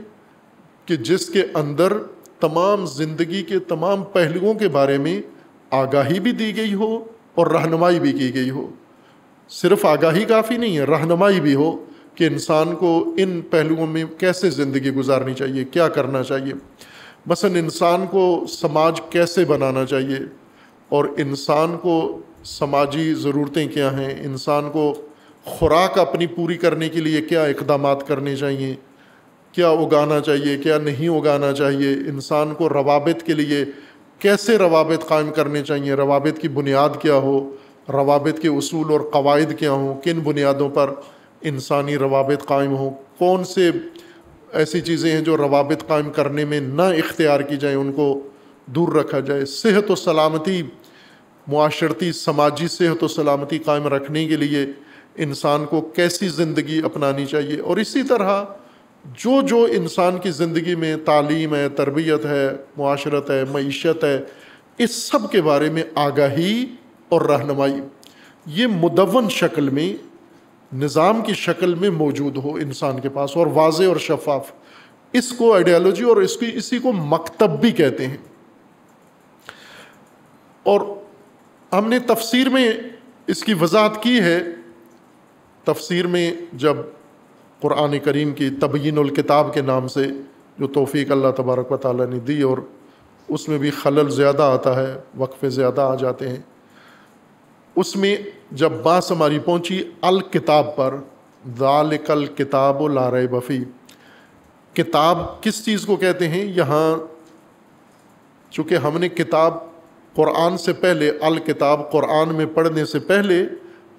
कि जिसके अंदर तमाम ज़िंदगी के तमाम पहलुओं के बारे में आगाही भी दी गई हो और रहनुमाई भी की गई हो। सिर्फ आगाही काफ़ी नहीं है, रहनुमाई भी हो कि इंसान को इन पहलुओं में कैसे ज़िंदगी गुजारनी चाहिए, क्या करना चाहिए। मसलन इंसान को समाज कैसे बनाना चाहिए और इंसान को समाजी ज़रूरतें क्या हैं, इंसान को खुराक अपनी पूरी करने के लिए क्या इक़दामात करने चाहिए, क्या उगाना चाहिए, क्या नहीं उगाना चाहिए, इंसान को रवाबित के लिए कैसे रवाबित कायम करने चाहिए, रवाबित की बुनियाद क्या हो, रवाबित के उसूल और कवायद क्या हों, किन बुनियादों पर इंसानी रवाबित कायम हों, कौन से ऐसी चीज़ें हैं जो रवाबित कायम करने में ना इख्तियार की जाए, उनको दूर रखा जाए। सेहत व सलामती, मुआशरती समाजी सेहत व सलामती कायम रखने के लिए इंसान को कैसी ज़िंदगी अपनानी चाहिए। और इसी तरह जो जो इंसान की ज़िंदगी में तालीम है, तरबियत है, मुआशरत है, मईशत है, इस सब के बारे में आगाही और रहनुमाई ये मुदव्वन शक्ल में, निज़ाम की शक्ल में मौजूद हो इंसान के पास और वाज़े और शफाफ। इसको आइडियोलॉजी और इसकी इसी को मकतब भी कहते हैं। और हमने तफसीर में इसकी वजाहत की है। तफसीर में जब कुरान करीम की तबयीनुल किताब के नाम से जो तौफीक अल्लाह तबारक व तआला ने दी, और उसमें भी खलल ज़्यादा आता है, वक्फ़े ज़्यादा आ जाते हैं, उसमें जब बास हमारी पहुँची अल किताब पर, ज़ालिकल किताब ला रैब फ़ी, किताब किस चीज़ को कहते हैं। यहाँ चूँकि हमने किताब क़ुरान से पहले अल किताब क़ुरान में पढ़ने से पहले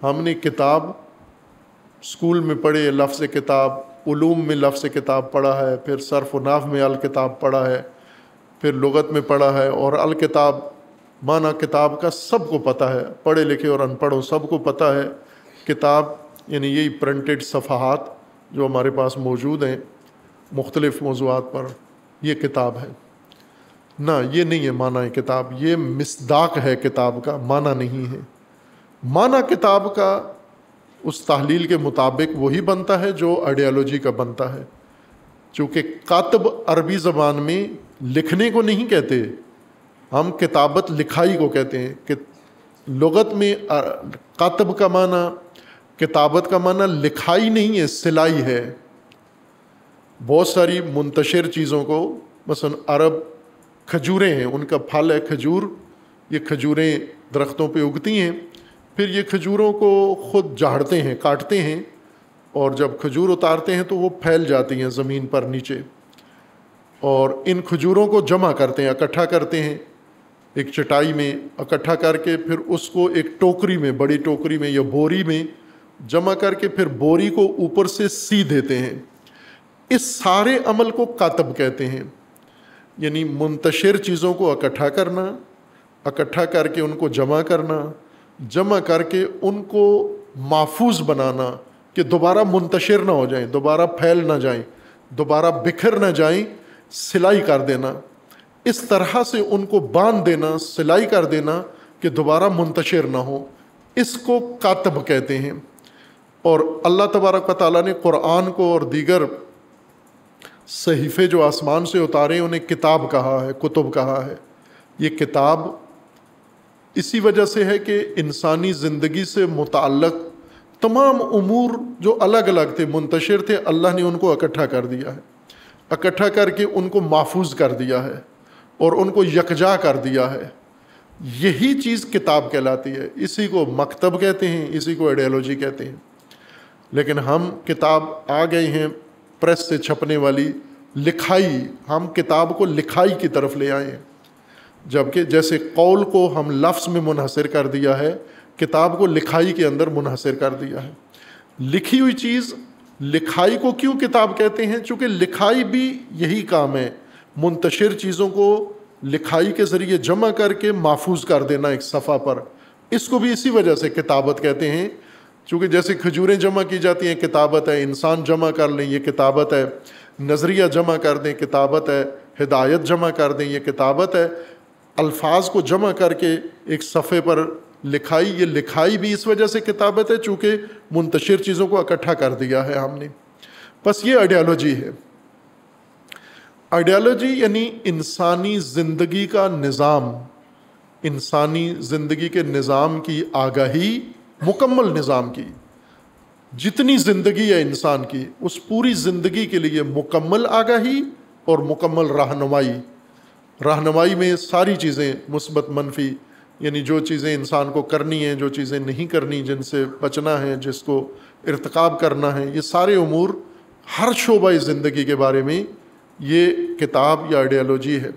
हमने किताब स्कूल में पढ़े लफ्ज़ किताब, उलूम में लफ्ज़ किताब पढ़ा है, फिर सर्फ़ व नाव में अल किताब पढ़ा है, फिर लुगत में पढ़ा है, और अल किताब माना किताब का सबको पता है, पढ़े लिखे और अनपढ़ों सबको पता है। किताब यानी यही प्रिंटेड सफ़हात जो हमारे पास मौजूद हैं मुख्तलिफ़ मौज़ूआत पर, ये किताब है ना, ये नहीं है माना है किताब, ये मिस्दाक है किताब का, माना नहीं है। माना किताब का उस तहलील के मुताबिक वही बनता है जो आइडियोलॉजी का बनता है। चूँकि कातब अरबी ज़बान में लिखने को नहीं कहते, हम किताबत लिखाई को कहते हैं। कि लुगत में कातब का माना, किताबत का माना लिखाई नहीं है, सिलाई है। बहुत सारी मुंतशिर चीज़ों को, मसलन अरब खजूरें हैं, उनका फल है खजूर, ये खजूरें दरख्तों पे उगती हैं, फिर ये खजूरों को ख़ुद झाड़ते हैं, काटते हैं, और जब खजूर उतारते हैं तो वो फैल जाती हैं ज़मीन पर नीचे, और इन खजूरों को जमा करते हैं, इकट्ठा करते हैं एक चटाई में, इकट्ठा करके फिर उसको एक टोकरी में, बड़ी टोकरी में या बोरी में जमा करके फिर बोरी को ऊपर से सी देते हैं। इस सारे अमल को कातब कहते हैं, यानी मुंतशिर चीज़ों को इकट्ठा करना, इकट्ठा करके उनको जमा करना, जमा करके उनको महफूज बनाना कि दोबारा मुंतशिर ना हो जाए, दोबारा फैल ना जाए, दोबारा बिखर ना जाए, सिलाई कर देना, इस तरह से उनको बांध देना, सिलाई कर देना कि दोबारा मुंतशिर ना हो, इसको कातब कहते हैं। और अल्लाह तबारक व तआला ने कुरान को और दीगर सहीफ़े जो आसमान से उतारे उन्हें किताब कहा है, कुतुब कहा है। ये किताब इसी वजह से है कि इंसानी ज़िंदगी से मुतअल्लक़ तमाम उमूर जो अलग अलग थे, मुंतशिर थे, अल्लाह ने उनको इकट्ठा कर दिया है, इकट्ठा करके उनको महफूज कर दिया है और उनको यकजा कर दिया है। यही चीज़ किताब कहलाती है। इसी को मकतब कहते हैं, इसी को आइडियोलॉजी कहते हैं। लेकिन हम किताब आ गए हैं प्रेस से छपने वाली लिखाई, हम किताब को लिखाई की तरफ ले आए हैं, जबकि जैसे कौल को हम लफ्ज़ में मुनहसर कर दिया है, किताब को लिखाई के अंदर मुनहसर कर दिया है। लिखी हुई चीज़, लिखाई को क्यों किताब कहते हैं? चूँकि लिखाई भी यही काम है, मुंतशिर चीज़ों को लिखाई के ज़रिए जमा करके महफूज कर देना एक सफ़ा पर, इसको भी इसी वजह से किताबत कहते हैं। चूँकि जैसे खजूरें जमा की जाती हैं, किताबत है, इंसान जमा कर लें, ये किताबत है, नज़रिया जमा कर दें, किताबत है, हिदायत जमा कर दें, ये किताबत है, अल्फाज को जमा करके एक सफ़े पर लिखाई, ये लिखाई भी इस वजह से किताबत है चूँकि मुंतशिर चीज़ों को इकट्ठा कर दिया है हमने। बस ये आइडियोलॉजी है। आइडियोलॉजी यानी इंसानी ज़िंदगी का निज़ाम, इंसानी ज़िंदगी के निज़ाम की आगाही, मुकम्मल निज़ाम की, जितनी ज़िंदगी है इंसान की उस पूरी ज़िंदगी के लिए मुकम्मल आगाही और मुकम्मल रहनुमाई। रहनुमाई में सारी चीज़ें मुस्बत मनफ़ी, यानी जो चीज़ें इंसान को करनी हैं, जो चीज़ें नहीं करनी, जिनसे बचना है, जिसको इर्तिकाब करना है, ये सारे उमूर, हर शोबा ज़िंदगी के बारे में ये किताब या आइडियोलॉजी है।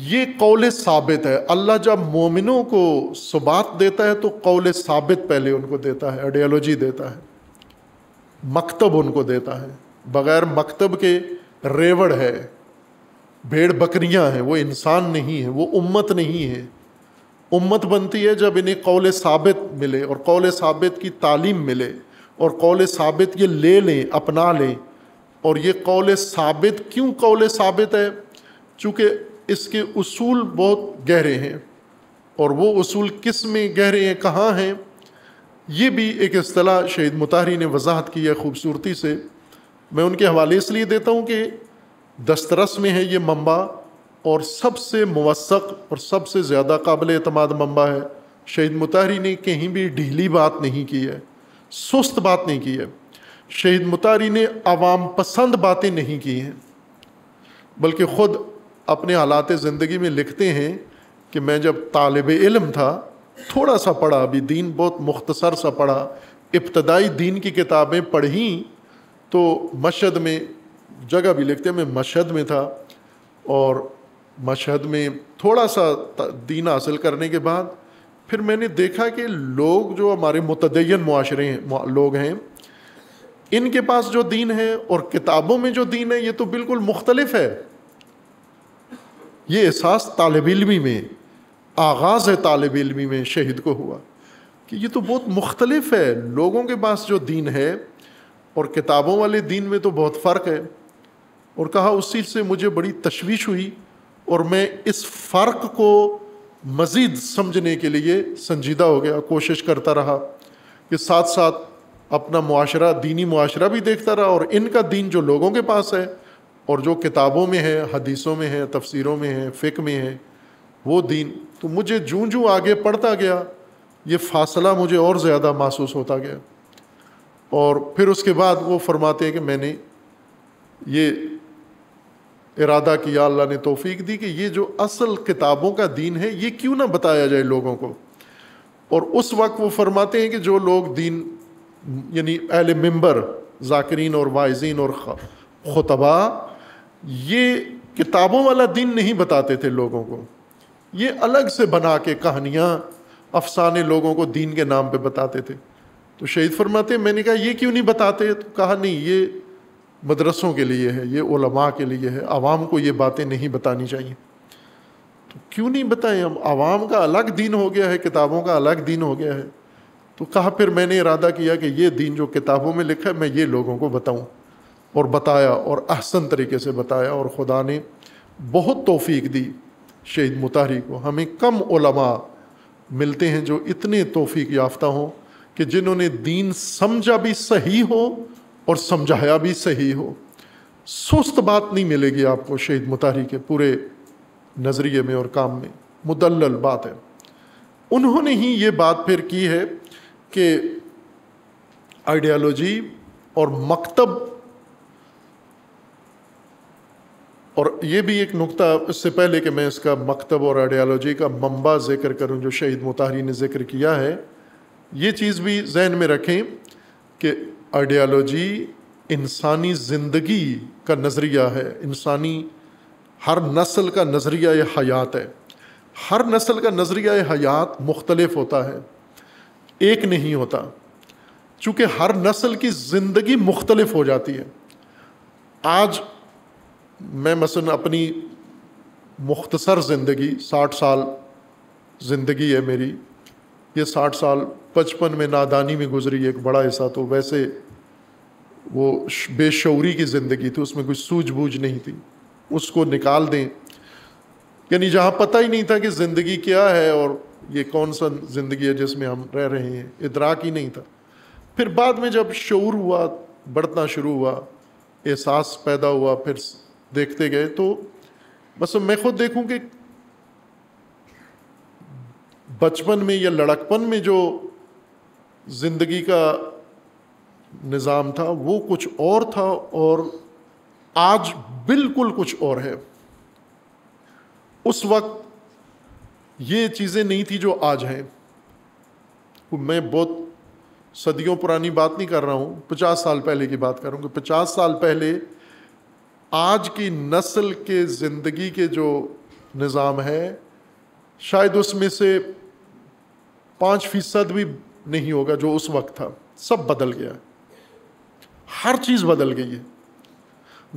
ये कौल साबित है। अल्लाह जब मोमिनों को सुबात देता है तो कौल साबित पहले उनको देता है, आइडियोलॉजी देता है, मकतब उनको देता है। बग़ैर मकतब के रेवड़ है, भेड़ बकरियां हैं, वो इंसान नहीं है, वो उम्मत नहीं है। उम्मत बनती है जब इन्हें कौल साबित मिले और कौल साबित की तालीम मिले और कौल साबित ये ले लें, अपना लें। और ये कौल साबित क्यों कौल साबित है? चूँकि इसके उसूल बहुत गहरे हैं, और वो उसूल किस में गहरे हैं, कहाँ हैं, ये भी एक इस्तलाह शहीद मुताहरी ने वजाहत की है खूबसूरती से। मैं उनके हवाले इसलिए देता हूँ कि दस्तरस में है ये मंबा और सबसे मुवस्सक और सबसे ज़्यादा काबिल एतमाद मंबा है। शहीद मुताहरी ने कहीं भी ढीली बात नहीं की है, सुस्त बात नहीं की है। शहीद मुताहरी ने आवाम पसंद बातें नहीं की हैं, बल्कि ख़ुद अपने हालात ज़िंदगी में लिखते हैं कि मैं जब तालिब इल्म था, थोड़ा सा पढ़ा, अभी दीन बहुत मुख्तसर सा पढ़ा, इब्तदाई दीन की किताबें पढ़ी, तो मशहद में, जगह भी लिखते हैं, मैं मशहद में था और मशहद में थोड़ा सा दीन हासिल करने के बाद फिर मैंने देखा कि लोग जो हमारे मुतदय्यन मुआशरे हैं, लोग हैं, इनके पास जो दीन है और किताबों में जो दीन है ये तो बिल्कुल मुख्तलिफ है। ये एहसास तालिब इल्मी में, आगाज़ है तालिब इल्मी में शहीद को हुआ कि ये तो बहुत मुख्तलिफ है, लोगों के पास जो दीन है और किताबों वाले दीन में तो बहुत फ़र्क है। और कहा उसी से मुझे बड़ी तशवीश हुई और मैं इस फ़र्क को मज़ीद समझने के लिए संजीदा हो गया, कोशिश करता रहा कि साथ साथ अपना मुआशरा, दीनी मुआशरा भी देखता रहा और इनका दीन जो लोगों के पास है और जो किताबों में है, हदीसों में है, तफसीरों में है, फ़िक़्ह में है, वो दीन। तो मुझे जूँ जूँ आगे पढ़ता गया ये फ़ासला मुझे और ज़्यादा महसूस होता गया। और फिर उसके बाद वो फरमाते हैं कि मैंने ये इरादा किया, अल्लाह ने तौफीक दी कि ये जो असल किताबों का दीन है ये क्यों ना बताया जाए लोगों को। और उस वक्त वो फरमाते हैं कि जो लोग दीन यानी अहले मिंबर, ज़ाकिरीन और वाइज़ीन और खुतबा, ये किताबों वाला दीन नहीं बताते थे लोगों को, ये अलग से बना के कहानियाँ, अफसाने लोगों को दीन के नाम पे बताते थे। तो शहीद फरमाते, मैंने कहा ये क्यों नहीं बताते? तो कहा नहीं, ये मदरसों के लिए है, ये उलमा के लिए है, आवाम को ये बातें नहीं बतानी चाहिए। तो क्यों नहीं बताएं? हम आवाम का अलग दीन हो गया है, किताबों का अलग दीन हो गया है। तो कहा फिर मैंने इरादा किया कि ये दीन जो किताबों में लिखा है मैं ये लोगों को बताऊं, और बताया और अहसन तरीके से बताया। और ख़ुदा ने बहुत तौफीक दी शहीद मुताहरी को। हमें कम उलमा मिलते हैं जो इतने तौफीक याफ्ता हों कि जिन्होंने दीन समझा भी सही हो और समझाया भी सही हो। सुस्त बात नहीं मिलेगी आपको शहीद मुताहरी के पूरे नज़रिए में और काम में, मुदल्लल बात है। उन्होंने ही ये बात फिर की है कि आइडियालॉजी और मकतब, और ये भी एक नुक्ता, इससे पहले कि मैं इसका मकतब और आइडियालॉजी का मंबा ज़िक्र करूँ जो शहीद मुताहरी ने ज़िक्र किया है, ये चीज़ भी जहन में रखें कि आइडियालॉजी इंसानी ज़िंदगी का नज़रिया है, इंसानी हर नस्ल का नज़रिया हयात है। हर नस्ल का नज़रिया हयात मुख्तलिफ होता है, एक नहीं होता, चूँकि हर नस्ल की ज़िंदगी मुख्तलिफ हो जाती है। आज मैं मसलन अपनी मुख्तसर ज़िंदगी, साठ साल ज़िंदगी है मेरी, ये साठ साल बचपन में नादानी में गुजरी एक बड़ा हिस्सा, तो वैसे वो बेशऊरी की ज़िंदगी थी, उसमें कोई सूझबूझ नहीं थी। उसको निकाल दें, यानी जहाँ पता ही नहीं था कि ज़िंदगी क्या है और ये कौन सा ज़िंदगी है जिसमें हम रह रहे हैं, इदराक ही नहीं था। फिर बाद में जब शऊर हुआ, बढ़ना शुरू हुआ, एहसास पैदा हुआ, फिर देखते गए, तो बस मैं ख़ुद देखूँ कि बचपन में या लड़कपन में जो ज़िंदगी का निज़ाम था वो कुछ और था और आज बिल्कुल कुछ और है। उस वक्त ये चीज़ें नहीं थी जो आज हैं। मैं बहुत सदियों पुरानी बात नहीं कर रहा हूँ, पचास साल पहले की बात करूँगा। पचास साल पहले आज की नस्ल के ज़िंदगी के जो निज़ाम है शायद उसमें से पाँच फ़ीसद भी नहीं होगा जो उस वक्त था। सब बदल गया, हर चीज़ बदल गई है,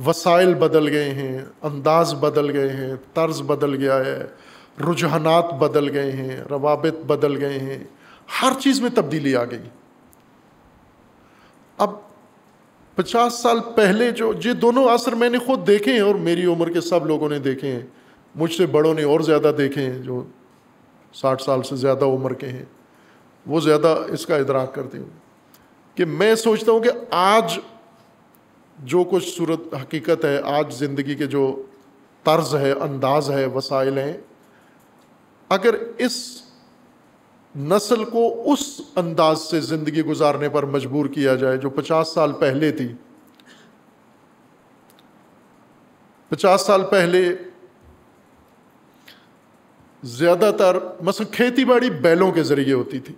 वसाइल बदल गए हैं, अंदाज़ बदल गए हैं, तर्ज बदल गया है, रुझानात बदल गए हैं, रवाबित बदल गए हैं, हर चीज़ में तब्दीली आ गई। अब पचास साल पहले जो ये दोनों असर मैंने ख़ुद देखे हैं और मेरी उम्र के सब लोगों ने देखे हैं, मुझसे बड़ों ने और ज़्यादा देखे हैं जो साठ साल से ज़्यादा उम्र के हैं, वो ज़्यादा इसका इदराक करते होंगे। कि मैं सोचता हूँ कि आज जो कुछ सूरत हकीकत है, आज ज़िंदगी के जो तर्ज है, अंदाज़ है, वसाइल हैं, अगर इस नस्ल को उस अंदाज से ज़िंदगी गुजारने पर मजबूर किया जाए जो पचास साल पहले थी, पचास साल पहले ज़्यादातर मसलन खेती बाड़ी बैलों के ज़रिए होती थी,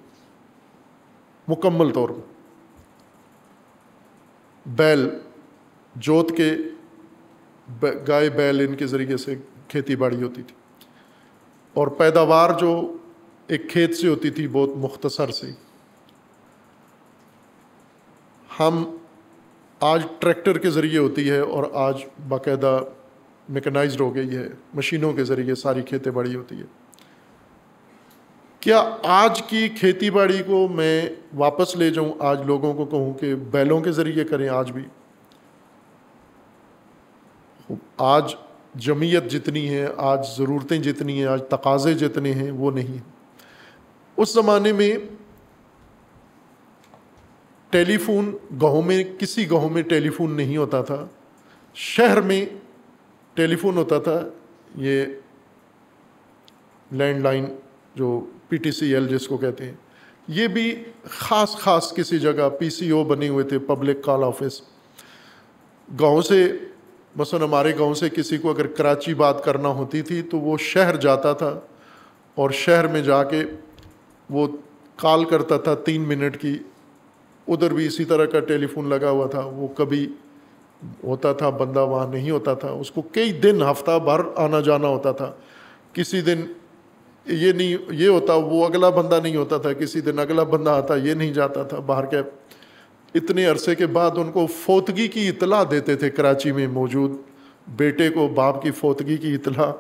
मुकम्मल तौर पर बैल जोत के, गाय बैल इनके ज़रिए से खेती बाड़ी होती थी और पैदावार जो एक खेत से होती थी बहुत मुख्तसर से। हम आज ट्रैक्टर के ज़रिए होती है और आज बाकायदा मेकनाइज्ड हो गई है, मशीनों के ज़रिए सारी खेती बाड़ी होती है। क्या आज की खेती बाड़ी को मैं वापस ले जाऊं, आज लोगों को कहूं कि बैलों के ज़रिए करें? आज भी आज जमीयत जितनी है, आज ज़रूरतें जितनी हैं, आज तकाज़े जितने हैं, वो नहीं। उस ज़माने में टेलीफोन गाँव में, किसी गाँव में टेलीफोन नहीं होता था, शहर में टेलीफोन होता था। ये लैंडलाइन जो पी टी सी एल जिसको कहते हैं, ये भी ख़ास ख़ास किसी जगह पी सी ओ बने हुए थे, पब्लिक कॉल ऑफिस। गाँव से मसलन हमारे गांव से किसी को अगर कराची बात करना होती थी तो वो शहर जाता था और शहर में जाके वो कॉल करता था तीन मिनट की। उधर भी इसी तरह का टेलीफोन लगा हुआ था, वो कभी होता था बंदा वहाँ नहीं होता था, उसको कई दिन, हफ्ता भर आना जाना होता था। किसी दिन ये नहीं ये होता, वो अगला बंदा नहीं होता था, किसी दिन अगला बंदा आता, ये नहीं जाता था बाहर के। इतने अरसे के बाद उनको फोतगी की इतला देते थे, कराची में मौजूद बेटे को बाप की फोतगी की इतला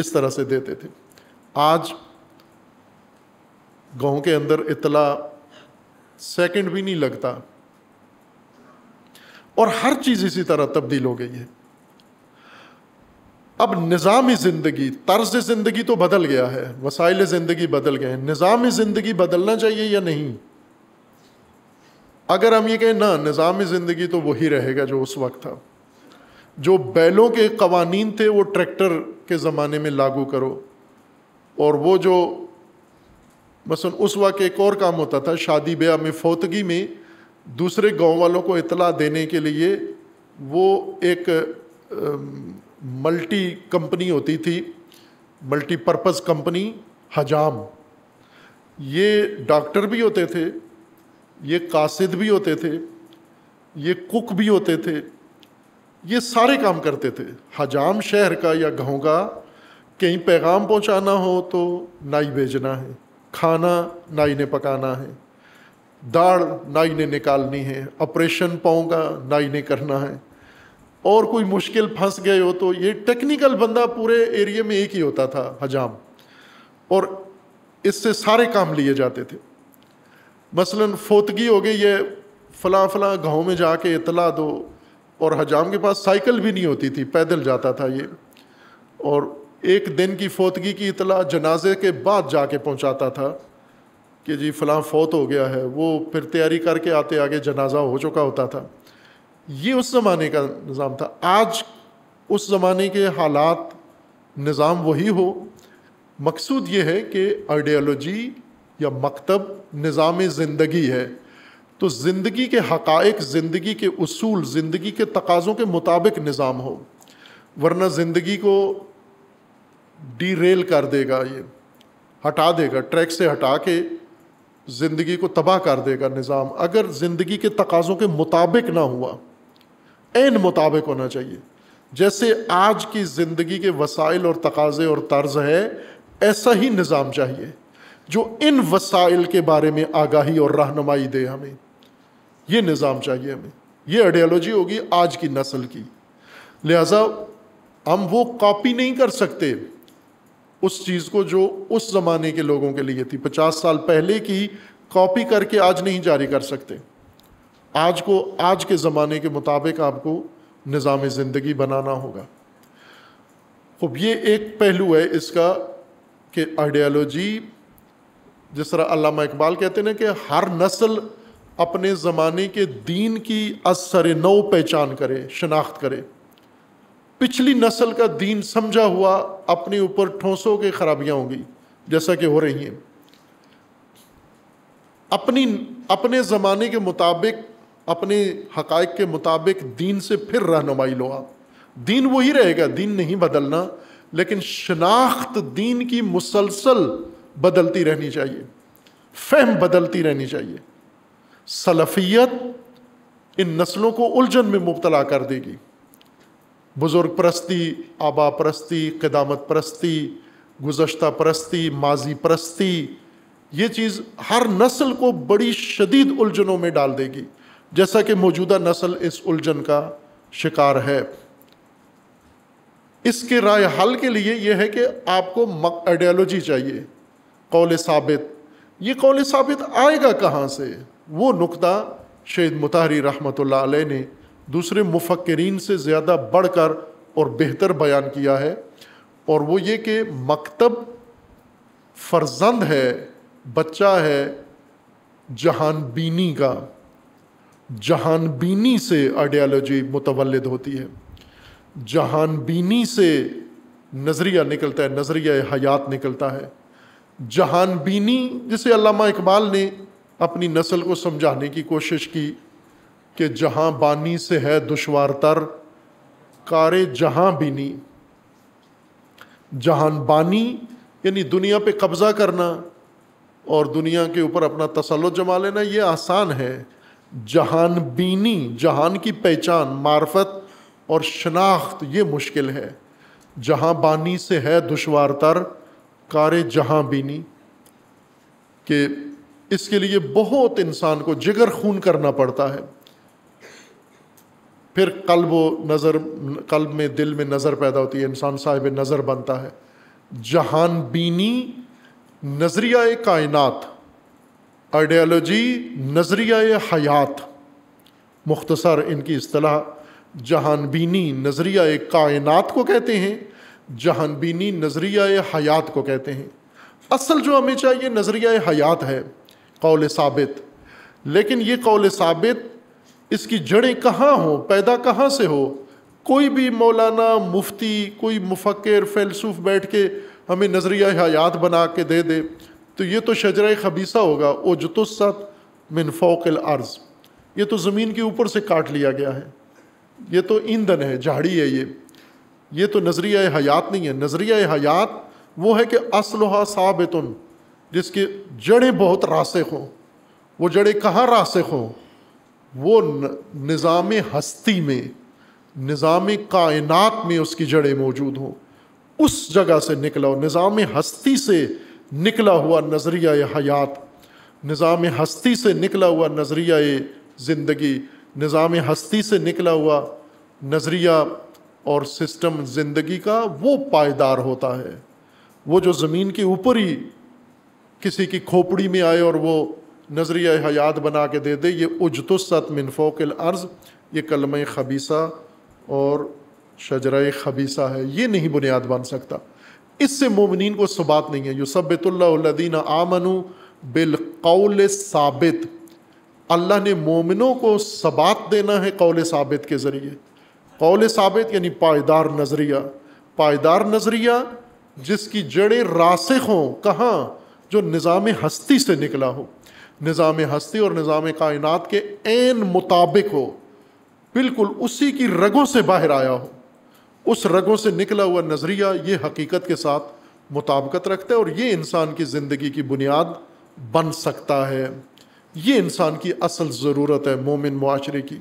इस तरह से देते थे। आज गांव के अंदर इतला सेकंड भी नहीं लगता और हर चीज़ इसी तरह तब्दील हो गई है। अब निज़ाम ज़िंदगी, तर्ज ज़िंदगी तो बदल गया है, वसाइल ज़िंदगी बदल गए हैं, निज़ाम ज़िंदगी बदलना चाहिए या नहीं? अगर हम ये कहें ना निज़ाम ज़िंदगी तो वही रहेगा जो उस वक्त था, जो बैलों के कवानीन थे वो ट्रैक्टर के ज़माने में लागू करो, और वो जो मसलन उस वक्त एक और काम होता था, शादी ब्याह में फोतगी में दूसरे गांव वालों को इतला देने के लिए वो एक मल्टी कंपनी होती थी, मल्टीपर्पज़ कंपनी हजाम। ये डॉक्टर भी होते थे, ये कासिद भी होते थे, ये कुक भी होते थे, ये सारे काम करते थे। हजाम शहर का या गाँव का कहीं पैगाम पहुंचाना हो तो नाई भेजना है, खाना नाई ने पकाना है, दाढ़ नाई ने निकालनी है, ऑपरेशन पाँव का नाई ने करना है, और कोई मुश्किल फंस गए हो तो ये टेक्निकल बंदा पूरे एरिया में एक ही होता था हजाम, और इससे सारे काम लिए जाते थे। मसलन फोतगी हो गई है, फला फला गाँव में जाके इतला दो, और हजाम के पास साइकिल भी नहीं होती थी, पैदल जाता था ये, और एक दिन की फोतगी की इतला जनाजे के बाद जाके पहुंचाता था कि जी फला फोत हो गया है। वो फिर तैयारी करके आते आगे जनाजा हो चुका होता था। ये उस ज़माने का निज़ाम था। आज उस ज़माने के हालात, निज़ाम वही हो, मकसूद ये है कि आइडियालॉजी या मकतब निज़ाम ज़िंदगी है, तो ज़िंदगी के हक़ाइक़, ज़िंदगी के उसूल, ज़िंदगी के तकाज़ों के मुताबिक निज़ाम हो, वरना ज़िंदगी को डीरेल कर देगा, ये हटा देगा, ट्रैक से हटा के ज़िंदगी को तबाह कर देगा निज़ाम, अगर ज़िंदगी के तकाज़ों के मुताबिक ना हुआ। ऐन मुताबिक होना चाहिए, जैसे आज की ज़िंदगी के वसाइल और तकाज़े और तर्ज है, ऐसा ही निज़ाम चाहिए जो इन वसाइल के बारे में आगाही और रहनुमाई दे। हमें ये निज़ाम चाहिए, हमें ये आइडियोलॉजी होगी आज की नस्ल की। लिहाजा हम वो कॉपी नहीं कर सकते उस चीज़ को जो उस ज़माने के लोगों के लिए थी, पचास साल पहले की कॉपी करके आज नहीं जारी कर सकते। आज को आज के ज़माने के मुताबिक आपको निज़ाम ज़िंदगी बनाना होगा। खूब, ये एक पहलू है इसका कि आइडियोलॉजी, जिस तरह अल्लामा इकबाल कहते हैं कि हर नस्ल अपने ज़माने के दीन की असर नौ पहचान करे, शनाख्त करे। पिछली नस्ल का दीन समझा हुआ अपने ऊपर ठोसों के खराबियाँ होंगी जैसा कि हो रही हैं। अपनी अपने ज़माने के मुताबिक, अपने हक़ाइक़ के मुताबिक दीन से फिर रहनुमाई लो आप। दीन वही रहेगा, दीन नहीं बदलना, लेकिन शनाख्त दीन की मुसलसल बदलती रहनी चाहिए, फहम बदलती रहनी चाहिए। सलफ़ियत इन नस्लों को उलझन में मुब्तला कर देगी। बुज़ुर्ग परस्ती, आबा परस्ती, क़दामत परस्ती, गुज़श्ता परस्ती, माजी परस्ती, ये चीज़ हर नस्ल को बड़ी शदीद उलझनों में डाल देगी, जैसा कि मौजूदा नस्ल इस उलझन का शिकार है। इसके राय हल के लिए यह है कि आपको आइडियोलॉजी चाहिए, कौल साबित। ये कौल साबित आएगा कहाँ से? वो नुक्ता शहीद मुताहरी रहमतुल्लाह अलैह ने दूसरे मुफक्किरीन से ज़्यादा बढ़कर और बेहतर बयान किया है, और वो ये कि मकतब फर्जंद है, बच्चा है जहानबीनी का। जहानबीनी से आइडियोलॉजी मुतवल्लिद होती है, जहानबीनी से नज़रिया निकलता है, नज़रिया हयात निकलता है। जहानबीनी जिसे अल्लामा इकबाल ने अपनी नस्ल को समझाने की कोशिश की कि जहाँ बानी से है दुशवार तर कारे जहाँ बीनी। जहान बानी यानी दुनिया पे कब्ज़ा करना और दुनिया के ऊपर अपना तसल्लुत जमा लेना, ये आसान है। जहान बीनी, जहान की पहचान, मार्फत और शनाख्त, ये मुश्किल है। जहाँ बानी से है दुशवार तर कारे जहाँ बीनी, कि इसके लिए बहुत इंसान को जिगर खून करना पड़ता है। फिर कल्ब नज़र, कल्ब में, दिल में नज़र पैदा होती है, इंसान साहिब नज़र बनता है। जहानबीनी नज़रिया कायनात, आइडियोलॉजी नज़रिया हयात। मुख्तसर इनकी इस्तलाह जहानबीनी नज़रिया कायनात को कहते हैं, जहानबीनी नज़रिया हयात को कहते हैं। असल जो हमें चाहिए नज़रिया हयात है, कौल साबित। लेकिन ये कौल साबित, इसकी जड़ें कहाँ हो, पैदा कहाँ से हो? कोई भी मौलाना, मुफ्ती, कोई मुफक्किर, फ़िलसफ़ बैठ के हमें नज़रिया हयात बना के दे दे तो ये तो शजरा खबीसा होगा। उजतुस्सत मिन फ़ौक़िल अर्ज़, ये तो ज़मीन के ऊपर से काट लिया गया है, ये तो ईंधन है, झाड़ी है, ये ये तो नज़रिया हयात नहीं है। नज़रिया हयात वो है कि असलहा साबितुन, जिसके जड़ें बहुत रासिख हों। वो जड़ें कहाँ रासिख हों? वो निज़ाम हस्ती में, निज़ाम कायनात में उसकी जड़ें मौजूद हों। उस जगह से निकला हो, निज़ाम हस्ती से निकला हुआ नज़रिया हयात, निज़ाम हस्ती से निकला हुआ नज़रिया ज़िंदगी, निज़ाम हस्ती से निकला हुआ नज़रिया और सिस्टम ज़िंदगी का, वो पायदार होता है। वो जो ज़मीन के ऊपर ही किसी की खोपड़ी में आए और वो नज़रिया हयात बना के दे दे, ये उजतुस्सत मिन फ़ौक़िल अर्ज़, ये कलमा खबीसा और शजरा खबीसा है, ये नहीं बुनियाद बन सकता। इससे मोमिनीन को सुबात नहीं है। युसब्बितुल्लाहु लदीना आमनू बिलक़ौल साबित, अल्लाह ने मोमिनों को सबात देना है कौल साबित के ज़रिए। कौल साबित यानी पायदार नज़रिया, पायदार नज़रिया जिसकी जड़ें रासिख हों। कहाँ? जो निज़ाम हस्ती से निकला हो, निज़ाम हस्ती और निज़ाम कायनात के ऐन मुताबिक हो, बिल्कुल उसी की रगों से बाहर आया हो। उस रगों से निकला हुआ नज़रिया ये हकीकत के साथ मुताबिकत रखता है, और ये इंसान की ज़िंदगी की बुनियाद बन सकता है। ये इंसान की असल ज़रूरत है, मोमिन माशरे की।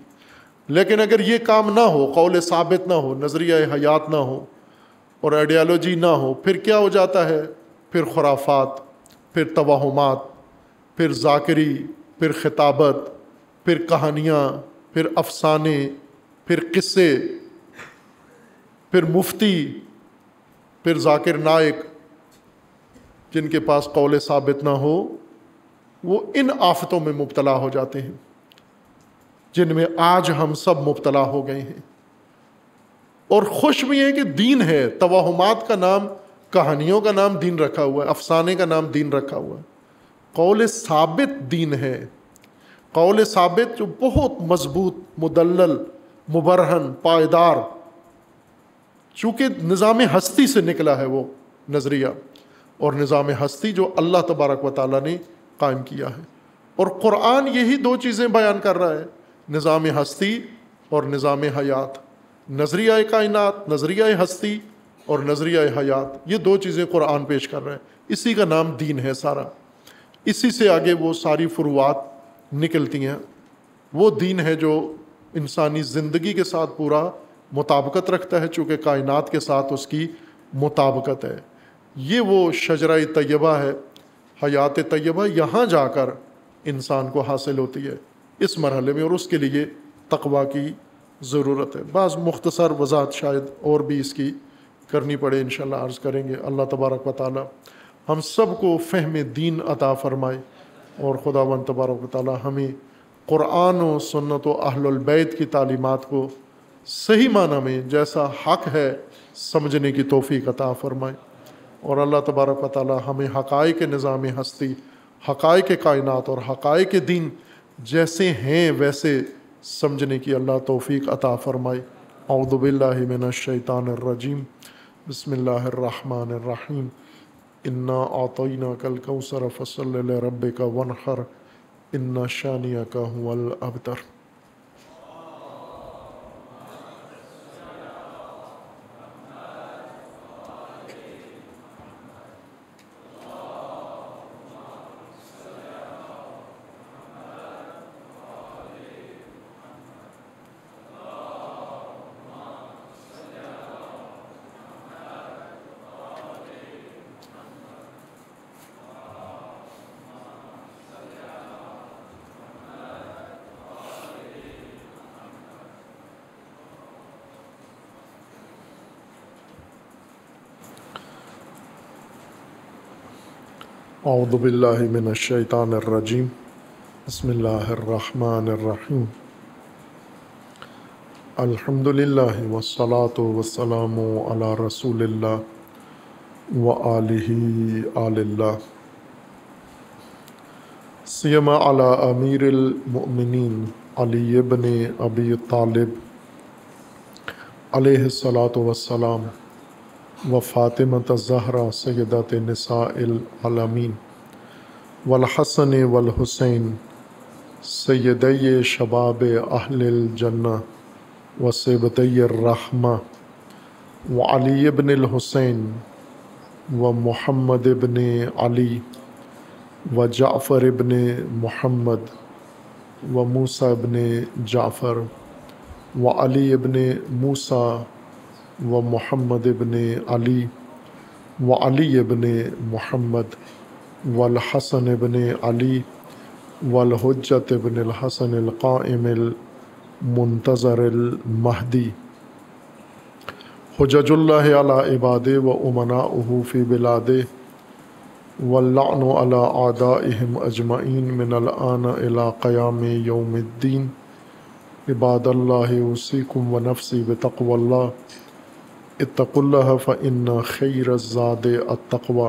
लेकिन अगर ये काम ना हो, कौल साबित ना हो, नज़रिया हयात ना हो और आइडियोलॉजी ना हो, फिर क्या हो जाता है? फिर खुराफात, फिर तवाहुमात, फिर जाकरी, फिर खिताबत, फिर कहानियाँ, फिर अफसाने, फिर किस्से, फिर मुफ्ती, फिर जाकिर नाइक। जिनके पास कौल साबित ना हो वो इन आफतों में मुब्तला हो जाते हैं जिनमें आज हम सब मुब्तला हो गए हैं। और खुश भी है कि दीन है, तवाहुमात का नाम, कहानियों का नाम दीन रखा हुआ है, अफसाने का नाम दीन रखा हुआ है। कौल साबित दीन है, कौल साबित जो बहुत मजबूत, मुदल्लल, मुबरहन, पायदार, चूँकि निज़ाम हस्ती से निकला है वो नज़रिया, और निज़ाम हस्ती जो अल्लाह तबारक व ताला ने कायम किया है। और क़ुरान यही दो चीज़ें बयान कर रहा है, निज़ाम हस्ती और निज़ाम हयात। नज़रिया कायनात, नज़रिया हस्ती और नज़रिया हयात, ये दो चीज़ें क़ुरान पेश कर रहे हैं। इसी का नाम दीन है सारा, इसी से आगे वो सारी फुरुआत निकलती हैं। वो दीन है जो इंसानी ज़िंदगी के साथ पूरा मुताबकत रखता है, चूँकि कायनात के साथ उसकी मुताबकत है। ये वो शजरा तय्यबा है, हयात तय्यबा यहाँ जाकर इंसान को हासिल होती है इस मरहले में, और उसके लिए तकवा की ज़रूरत है। बाज़ मुख्तसर वजाहत शायद और भी इसकी करनी पड़े, इंशाअल्लाह अर्ज़ करेंगे। अल्लाह तबारक व ताला हम सब को फ़हम दीन अता फ़रमाए, और खुदावंद तबारक व ताला हमें क़ुरान व सुन्नत व अहलुल बैत की तालीमात को सही माना में जैसा हक़ है समझने की तौफ़ीक़ अता फ़रमाए। और अल्लाह तबारक व ताला हमें हक़ाइक़ निज़ाम हस्ती, हक़ाइक़ कायनात और हक़ाइक़ दीन जैसे हैं वैसे समझने की अल्लाह तौफ़ीक़ अता फ़रमाए। औदु बिल्लाहि मिनश्शैतानिर्रजीम, बिस्मिल्लाहिर्रहमानिर्रहीम। इन्ना अतयनाकल कौसर फसल्लि लिरब्बिका वन्हर, इन्ना शानियका हुवल अबतर। औदु बिल्लाहि मिनश्शैतानिर्रजीम, बिस्मिल्लाहिर्रहमानिर्रहीम। अल्हम्दुलिल्लाहि वस्सलातु वस्सलामु अला रसूलिल्लाह व आलिहि आलिल्लाह, सियमा अला अमीरिल मुमिनीन अली इब्ने अबी तालिब अलैहिस्सलातु वस्सलाम व फ़ातिमत ज़हरा सय्यदत निसाइल आलमीन, वल हसन वल हुसैन सय्यदै शबाब अहलिल जन्ना व सिबतैर रहमा, व अली इब्निल हुसैन व मुहम्मद इब्ने अली व जाफ़र इब्ने मुहम्मद व मूसा इब्ने जाफ़र व अली इब्ने मूसा व मोहम्मद इब्ने अली व अली इब्ने मोहम्मद वल हसन इब्ने अली वल हुज्जत इब्निल हसन अल क़ाइमिल मुंतज़रिल महदी, हुज्जतुल्लाह अला इबादे व उमनाउहु फ़ी बिलादे वल्लअनु अला आदाइहिम अजमाइन मिनल आन इला क़ियामे यौमिद्दीन। इबादल्लाहि उसीकुम व नफ़्सी बितक़वल्लाह, इत्तक़ुल्लाह फ़इन्ना ख़ैरज़्ज़ादे अत्तक़वा।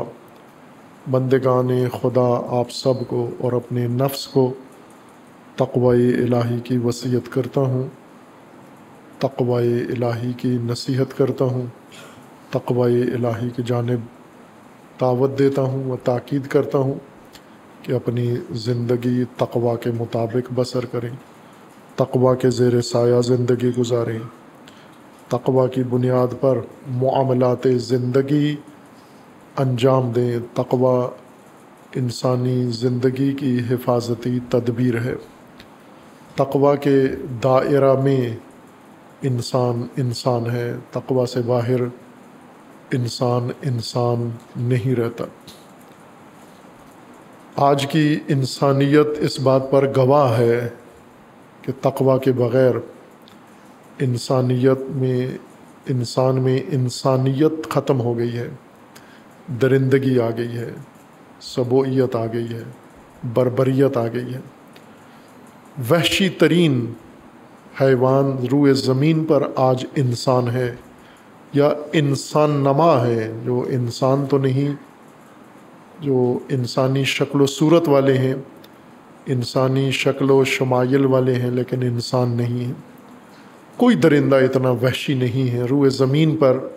बंदगाने खुदा आप सब को और अपने नफ्स को तक़वाए इलाही की वसीयत करता हूँ, तक़वाए इलाही की नसीहत करता हूँ, तक़वाए इलाही की जानिब दावत देता हूँ व ताक़ीद करता हूँ कि अपनी ज़िंदगी तक़वा के मुताबिक बसर करें, तक़वा के ज़ेर साया ज़िंदगी गुजारें, तक़वा की बुनियाद पर मुआमलात ज़िंदगी अंजाम दें। तक़वा इंसानी ज़िंदगी की हिफाजती तदबीर है। तक़वा के दायरा में इंसान इंसान है, तक़वा से बाहर इंसान इंसान नहीं रहता। आज की इंसानियत इस बात पर गवाह है कि तक़वा के बग़ैर इंसानियत में इंसान में इंसानियत ख़त्म हो गई है, दरिंदगी आ गई है, सबोइयत आ गई है, बर्बरियत आ गई है। वहशी तरीन हैवान रूए ज़मीन पर आज इंसान है, या इंसान नमा है, जो इंसान तो नहीं, जो इंसानी शक्ल व सूरत वाले हैं इंसानी शक्लो शमाइल वाले हैं लेकिन इंसान नहीं हैं। कोई दरिंदा इतना वहशी नहीं है रूए ज़मीन पर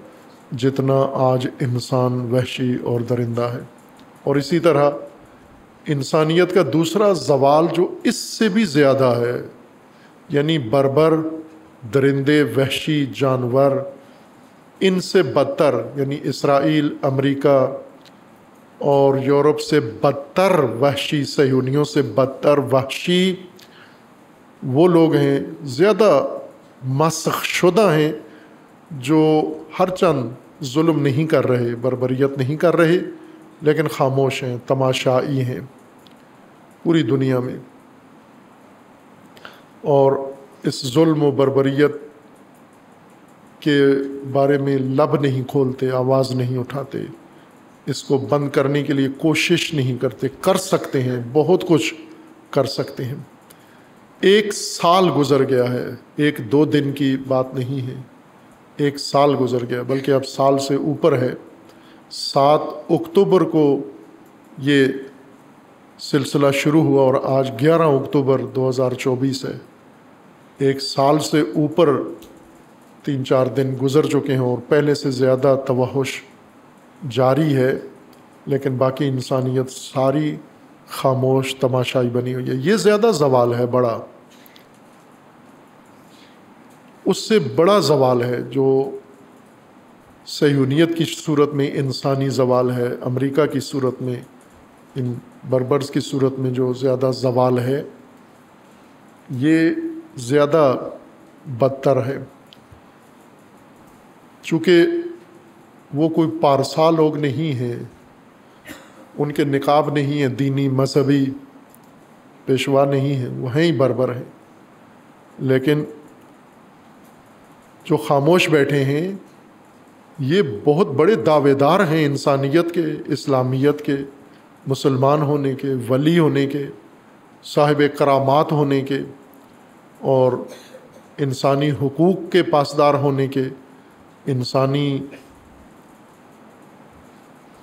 जितना आज इंसान वहशी और दरिंदा है। और इसी तरह इंसानियत का दूसरा जवाल जो इससे भी ज़्यादा है, यानी बर्बर दरिंदे वहशी जानवर, इनसे बदतर यानी इसराइल अमेरिका और यूरोप से बदतर वहशी, सहूनियों से बदतर वहशी वो लोग हैं, ज़्यादा मसखशुदा हैं जो हर चंद जुल्म नहीं कर रहे, बर्बरियत नहीं कर रहे, लेकिन खामोश हैं, तमाशाई हैं पूरी दुनिया में। और इस जुल्म व बर्बरियत के बारे में लब नहीं खोलते, आवाज़ नहीं उठाते, इसको बंद करने के लिए कोशिश नहीं करते। कर सकते हैं, बहुत कुछ कर सकते हैं। एक साल गुज़र गया है, एक दो दिन की बात नहीं है, एक साल गुज़र गया, बल्कि अब साल से ऊपर है। सात अक्टूबर को ये सिलसिला शुरू हुआ और आज ग्यारह अक्टूबर दो हज़ार चौबीस है। एक साल से ऊपर तीन चार दिन गुज़र चुके हैं और पहले से ज़्यादा तवहश जारी है, लेकिन बाकी इंसानियत सारी खामोश तमाशाई बनी हुई है। ये ज़्यादा जवाल है, बड़ा, उससे बड़ा जवाल है जो सयूनियत की सूरत में इंसानी जवाल है, अमेरिका की सूरत में, इन बर्बर्स की सूरत में जो ज़्यादा जवाल है, ये ज़्यादा बदतर है। चूँकि वो कोई पारसा लोग नहीं हैं, उनके निकाब नहीं है, दीनी मजहबी पेशवा नहीं है, वह ही बर्बर हैं। लेकिन जो खामोश बैठे हैं ये बहुत बड़े दावेदार हैं इंसानियत के, इस्लामियत के, मुसलमान होने के, वली होने के, साहिब करामात होने के और इंसानी हुकूक के पासदार होने के, इंसानी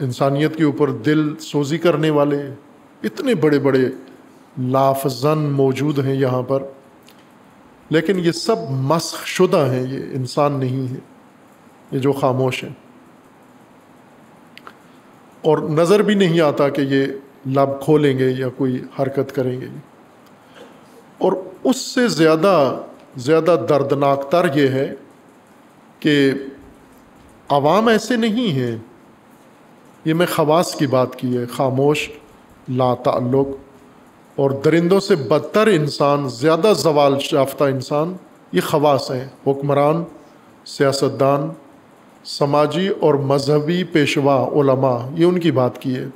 इंसानियत के ऊपर दिल सोजी करने वाले। इतने बड़े बड़े लाफजन मौजूद हैं यहाँ पर, लेकिन ये सब मसखशुदा हैं, ये इंसान नहीं है, ये जो खामोश हैं। और नज़र भी नहीं आता कि ये लब खोलेंगे या कोई हरकत करेंगे। और उससे ज़्यादा ज़्यादा दर्दनाकतर ये है कि आवाम ऐसे नहीं हैं। ये मैं खवास की बात की है, खामोश, लाताल्लुक और दरिंदों से बदतर इंसान, ज़्यादा जवाल याफ्ता इंसान, ये खवास हैं हुक्मरान, सियासतदान, समाजी और मजहबी पेशवा, उलमा, ये उनकी बात की है।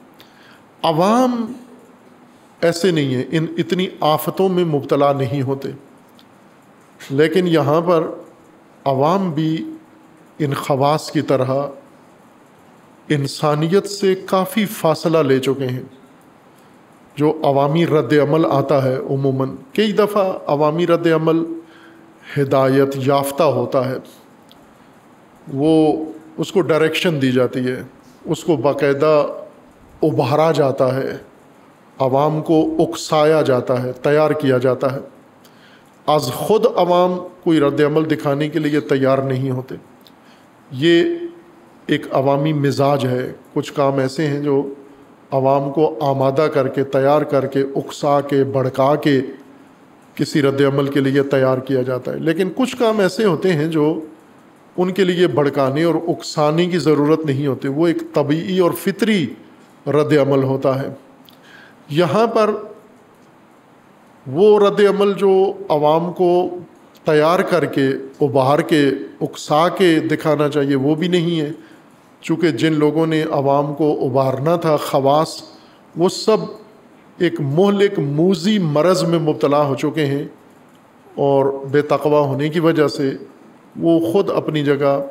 आवाम ऐसे नहीं है, इन इतनी आफतों में मुब्तला नहीं होते, लेकिन यहाँ पर आवाम भी इन खवास की तरह इंसानियत से काफ़ी फासला ले चुके हैं। जो अवामी रद्दअमल आता है उमूमन, कई दफ़ा अवामी रद्दअमल हिदायत याफ्ता होता है, वो उसको डायरेक्शन दी जाती है, उसको बाकायदा उभारा जाता है, आवाम को उकसाया जाता है, तैयार किया जाता है। आज ख़ुद आवाम कोई रद्दअमल दिखाने के लिए तैयार नहीं होते। ये एक अवामी मिजाज है। कुछ काम ऐसे हैं जो आवाम को आमादा करके, तैयार करके, उकसा के, भड़का के किसी रद्दअमल के लिए तैयार किया जाता है। लेकिन कुछ काम ऐसे होते हैं जो उनके लिए भड़काने और उकसाने की ज़रूरत नहीं होती, वो एक तबीई और फितरी रद्दअमल होता है। यहाँ पर वो रद्दअमल जो आवाम को तैयार करके, उभार के, उकसा के दिखाना चाहिए, वो भी नहीं है। चूँकि जिन लोगों ने आवाम को उभारना था, खवास, वो सब एक मोहलिक मूजी मरज़ में मुब्तला हो चुके हैं और बेतकवा होने की वजह से वो ख़ुद अपनी जगह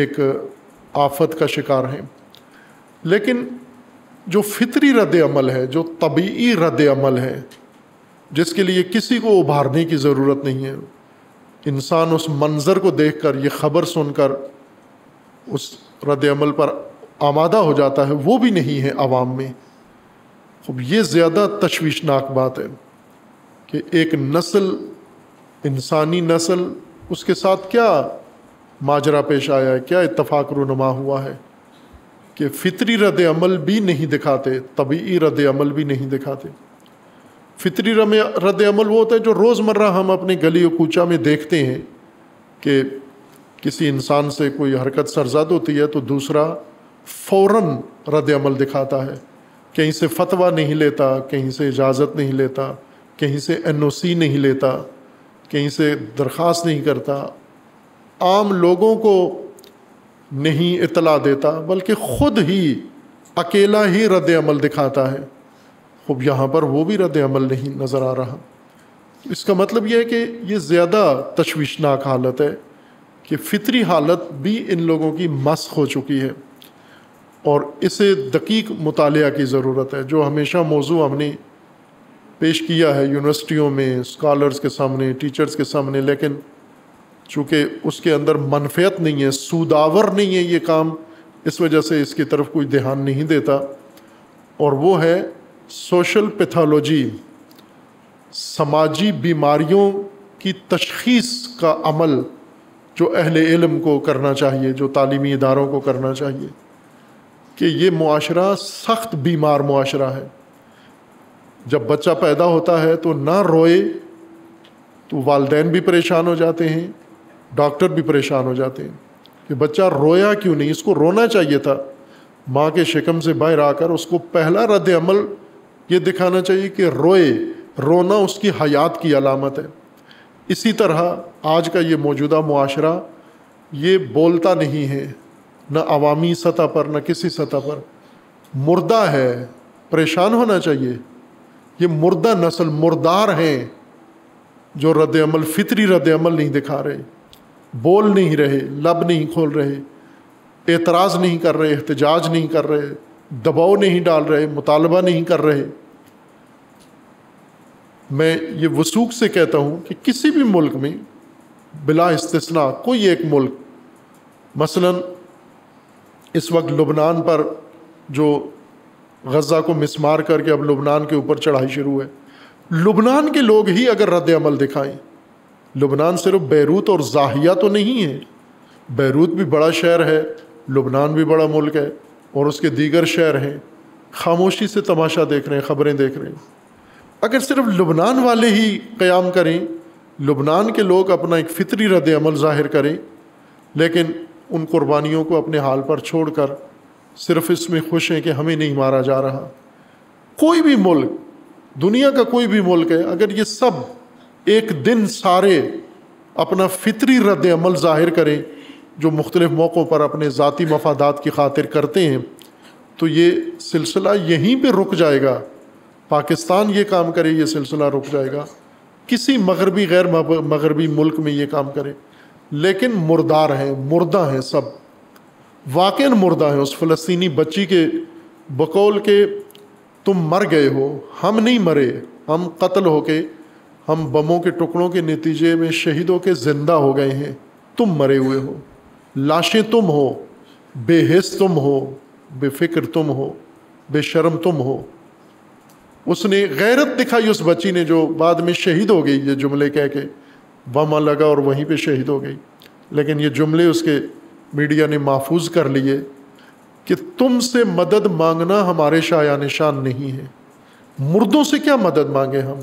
एक आफत का शिकार हैं। लेकिन जो फितरी रद्दअमल है, जो तबीई रद्दअमल है, जिसके लिए किसी को उभारने की ज़रूरत नहीं है, इंसान उस मंज़र को देखकर, ये ख़बर सुनकर उस रद्दअमल पर आमादा हो जाता है, वो भी नहीं है आवाम में। अब ये ज़्यादा तशवीशनाक बात है कि एक नस्ल, इंसानी नस्ल, उसके साथ क्या माजरा पेश आया है, क्या इत्तफाक रुनमा हुआ है कि फ़ितरी रद अमल भी नहीं दिखाते, तबीई रद अमल भी नहीं दिखाते। फ़ितरी रद अमल वो होता है जो रोज़मर्रा हम अपने गली और कूचा में देखते हैं कि किसी इंसान से कोई हरकत सरज़द होती है तो दूसरा फ़ौरन रद अमल दिखाता है, कहीं से फतवा नहीं लेता, कहीं से इजाज़त नहीं लेता, कहीं से एन ओ सी नहीं लेता, कहीं से दरख्वास्त नहीं करता, आम लोगों को नहीं इतला देता, बल्कि ख़ुद ही अकेला ही रद्द अमल दिखाता है। खूब यहाँ पर वो भी रद्द अमल नहीं नज़र आ रहा। इसका मतलब यह है कि ये ज़्यादा तशवीशनाक हालत है कि फ़ितरी हालत भी इन लोगों की मस्ख़ हो चुकी है और इसे दकीक मुतालिया की ज़रूरत है। जो हमेशा मौजू हमने पेश किया है यूनिवर्सिटियों में, स्कॉलर्स के सामने, टीचर्स के सामने, लेकिन चूँकि उसके अंदर मनफियत नहीं है, सूदावर नहीं है ये काम, इस वजह से इसकी तरफ कोई ध्यान नहीं देता। और वो है सोशल पैथोलॉजी, समाजी बीमारियों की तशख़ीस का अमल जो अहले इल्म को करना चाहिए, जो तालीमी इदारों को करना चाहिए कि ये मुआशरा सख्त बीमार मुआशरा है। जब बच्चा पैदा होता है तो ना रोए तो वालदैन भी परेशान हो जाते हैं, डॉक्टर भी परेशान हो जाते हैं कि बच्चा रोया क्यों नहीं, इसको रोना चाहिए था। माँ के शिकम से बाहर आकर उसको पहला रद्द अमल ये दिखाना चाहिए कि रोए, रोना उसकी हयात की अलामत है। इसी तरह आज का ये मौजूदा मुआशरा ये बोलता नहीं है, ना अवामी सतह पर ना किसी सतह पर, मुर्दा है, परेशान होना चाहिए। ये मुर्दा नस्ल, मुर्दार हैं जो रद्द अमल, फ़ितरी रद्द अमल नहीं दिखा रहे, बोल नहीं रहे, लब नहीं खोल रहे, एतराज़ नहीं कर रहे, एहतजाज नहीं कर रहे, दबाव नहीं डाल रहे, मुतालबा नहीं कर रहे। मैं ये वसूक से कहता हूँ कि किसी भी मुल्क में बिला इस्तिस्ना कोई एक मुल्क, मसलन इस वक्त लुबनान पर जो गज़ा को मिसमार करके अब लुबनान के ऊपर चढ़ाई शुरू है, लुबनान के लोग ही अगर रद्द अमल दिखाएं, लुबनान सिर्फ बैरूत और जाहिया तो नहीं है, बैरूत भी बड़ा शहर है, लुबनान भी बड़ा मुल्क है और उसके दीगर शहर हैं, खामोशी से तमाशा देख रहे हैं, ख़बरें देख रहे हैं। अगर सिर्फ लुबनान वाले ही क़याम करें, लुबनान के लोग अपना एक फ़ितरी रद्द अमल ज़ाहिर करें, लेकिन उन कुर्बानियों को अपने हाल पर छोड़ कर सिर्फ इसमें खुश हैं कि हमें नहीं मारा जा रहा। कोई भी मुल्क, दुनिया का कोई भी मुल्क है, अगर ये सब एक दिन सारे अपना फ़ितरी रद्द अमल ज़ाहिर करें जो मुख्तलिफ़ मौक़ों पर अपने ज़ाती मफादात की खातिर करते हैं, तो ये सिलसिला यहीं पर रुक जाएगा। पाकिस्तान ये काम करे, ये सिलसिला रुक जाएगा, किसी मगरबी गैर मगरबी मुल्क में ये काम करे। लेकिन मुर्दार हैं, मुर्दा हैं, सब वाक़न मुर्दा हैं। उस फ़लस्तीनी बच्ची के बकौल के तुम मर गए हो, हम नहीं मरे, हम कत्ल हो के, हम बमों के टुकड़ों के नतीजे में शहीदों के ज़िंदा हो गए हैं, तुम मरे हुए हो, लाशें तुम हो, बेहिस तुम हो, बेफिक्र तुम हो, बेशरम तुम हो। उसने गैरत दिखाई उस बच्ची ने जो बाद में शहीद हो गई, ये जुमले कह के बम लगा और वहीं पे शहीद हो गई, लेकिन ये जुमले उसके मीडिया ने महफूज कर लिए कि तुमसे मदद मांगना हमारे शायान-ए-शान नहीं है। मुर्दों से क्या मदद मांगे हम?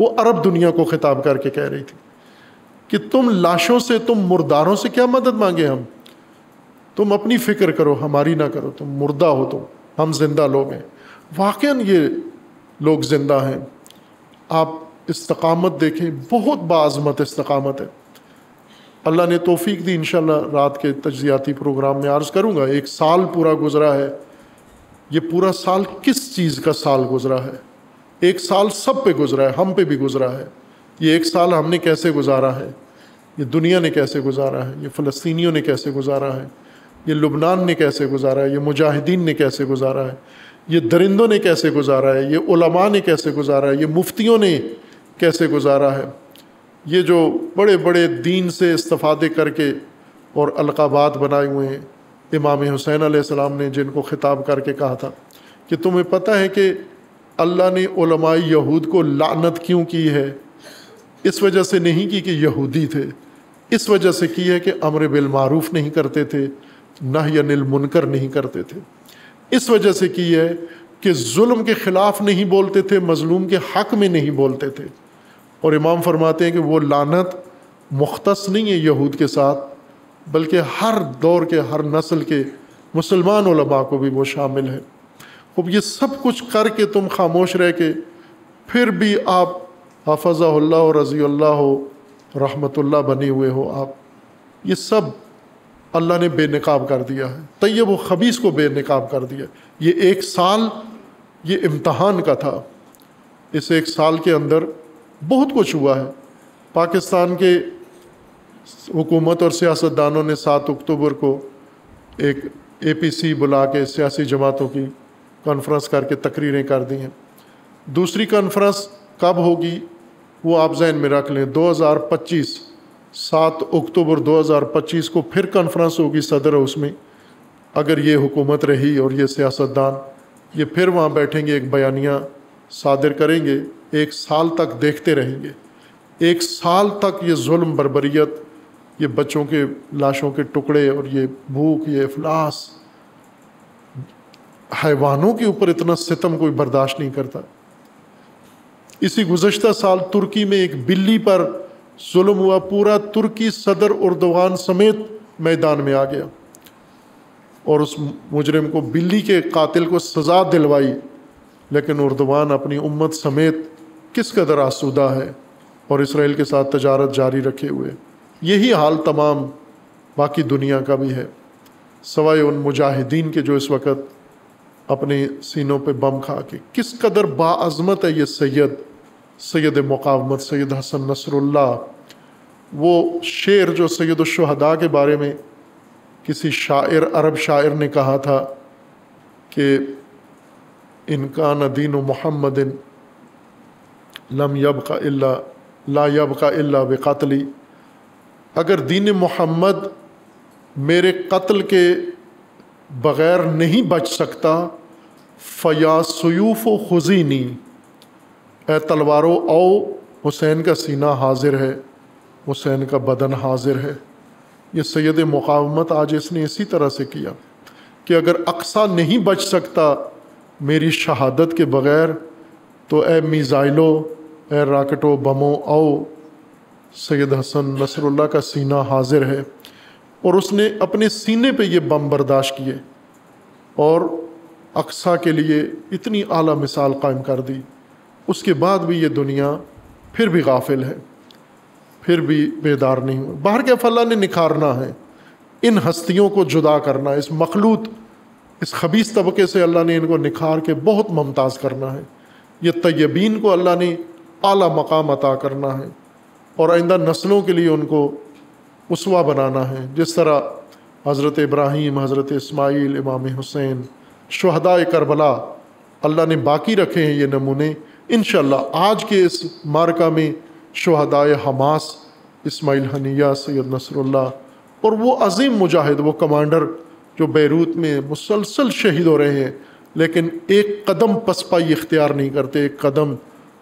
वो अरब दुनिया को ख़िताब करके कह रही थी कि तुम लाशों से, तुम मुर्दारों से क्या मदद मांगे हम, तुम अपनी फ़िक्र करो, हमारी ना करो, तुम मुर्दा हो, तुम, हम जिंदा लोग हैं। वाकई ये लोग जिंदा हैं। आप इस्तकामत देखें, बहुत बाज़मत इस्तकामत है। अल्लाह ने तौफीक दी, इंशाल्लाह रात के तज्जियाती प्रोग्राम में अर्ज़ करूँगा। एक साल पूरा गुज़रा है, ये पूरा साल किस चीज़ का साल गुज़रा है? एक साल सब पे गुज़रा है, हम पे भी गुज़रा है। ये एक साल हमने कैसे गुज़ारा है, ये दुनिया ने कैसे गुज़ारा है, ये फ़लस्तीनियों ने कैसे गुज़ारा है, ये लुबनान ने कैसे गुज़ारा है, ये मुजाहिदीन ने कैसे गुज़ारा है, ये दरिंदों ने कैसे गुज़ारा है, ये उलमा ने कैसे गुज़ारा है, ये मुफ्तियों ने कैसे गुज़ारा है। ये जो बड़े बड़े दीन से इस्तिफ़ादे करके और अलकाबात बनाए हुए हैं, इमाम हुसैन अलैहिस्सलाम ने जिनको ख़िताब करके कहा था कि तुम्हें पता है कि अल्लाह ने उलमाए यहूद को लानत क्यों की है? इस वजह से नहीं की कि यहूदी थे, इस वजह से की है कि अमर बिलमारूफ़ नहीं करते थे, नह्य अनिल मुनकर नहीं करते थे। इस वजह से की है कि जुल्म के ख़िलाफ़ नहीं बोलते थे, मज़लूम के हक़ में नहीं बोलते थे। और इमाम फरमाते हैं कि वो लानत मुख्तस नहीं है यहूद के साथ, बल्कि हर दौर के हर नस्ल के मुसलमान उलमा को भी वो शामिल है। अब ये सब कुछ करके तुम खामोश रह के फिर भी आप हफ़ज़हुल्लाह और रज़ियल्लाह हो, रहमतुल्लाह बने हुए हो। आप ये सब अल्लाह ने बेनकाब कर दिया है, तय्यब व ख़बीस को बेनकाब कर दिया। ये एक साल ये इम्तहान का था। इस एक साल के अंदर बहुत कुछ हुआ है। पाकिस्तान के हुकूमत और सियासतदानों ने सात अक्टूबर को एक ए पी सी बुला के सियासी जमातों की कॉन्फ्रेंस करके तकरीरें कर दी हैं। दूसरी कॉन्फ्रेंस कब होगी वो आप जहन में रख लें। दो हज़ार पच्चीस सात अक्टूबर दो हज़ार पच्चीस को फिर कॉन्फ्रेंस होगी सदर हाउस में। अगर ये हुकूमत रही और ये सियासतदान ये फिर वहाँ बैठेंगे, एक बयानिया सादर करेंगे। एक साल तक देखते रहेंगे, एक साल तक ये जुल्म बर्बरियत, ये बच्चों के लाशों के टुकड़े और ये भूख, ये अफलास, हैवानों के ऊपर इतना सितम कोई बर्दाश्त नहीं करता। इसी गुज़श्ता साल तुर्की में एक बिल्ली पर जुल्म हुआ, पूरा तुर्की सदर उर्दवान समेत मैदान में आ गया और उस मुजरिम को, बिल्ली के कातिल को सज़ा दिलवाई। लेकिन उर्दवान अपनी उम्मत समेत किस कदर आसूदा है और इसराइल के साथ तजारत जारी रखे हुए। यही हाल तमाम बाकी दुनिया का भी है, सवाए उन मुजाहिदीन के जो इस वक्त अपने सीनों पे बम खा के। किस कदर बाअज़मत है ये सैयद सैयद मुक़ावमत सैयद हसन नसरुल्लाह। वो शेर जो सैयद शुहदा के बारे में किसी शायर, अरब शायर ने कहा था कि इनकान दीन मोहम्मदिन लम यबका इल्ला ला यबका इल्ला बिक़त्ली। अगर दीन मोहम्मद मेरे कत्ल के बग़ैर नहीं बच सकता, फ़या सयूफ़ खुज़ीनी, ए तलवारों आओ, हुसैन का सीना हाजिर है, हुसैन का बदन हाजिर है। ये सैयद मुक़ावमत आज इसने इसी तरह से किया कि अगर अक्सा नहीं बच सकता मेरी शहादत के बग़ैर, तो ए मिज़ाइलों, ए राकेटों, बमों आओ, सैयद हसन नसरुल्लाह का सीना हाजिर है। और उसने अपने सीने पे ये बम बर्दाश्त किए और अक्सा के लिए इतनी आला मिसाल कायम कर दी। उसके बाद भी ये दुनिया फिर भी गाफिल है, फिर भी बेदार नहीं हुआ। बाहर के अफल्ला ने निखारना है, इन हस्तियों को जुदा करना है, इस मखलूत, इस खबीस तबके से अल्लाह ने इनको निखार के बहुत मुमताज़ करना है। ये तय्यबीन को अल्लाह ने आला मकाम अता करना है और आइंदा नस्लों के लिए उनको उसवा बनाना है। जिस तरह हज़रत इब्राहीम, हज़रत इस्माईल, इमाम हुसैन, शुहदाए करबला, अल्लाह ने बाकी रखे हैं ये नमूने। इंशाअल्लाह आज के इस मार्का में शुहदाए Hamas, Ismail Haniyeh, Sayyed Nasrallah और वो अज़ीम मुजाहिद, वो कमांडर जो बैरूत में मुसलसल शहीद हो रहे हैं, लेकिन एक कदम पसपाई इख्तियार नहीं करते, एक कदम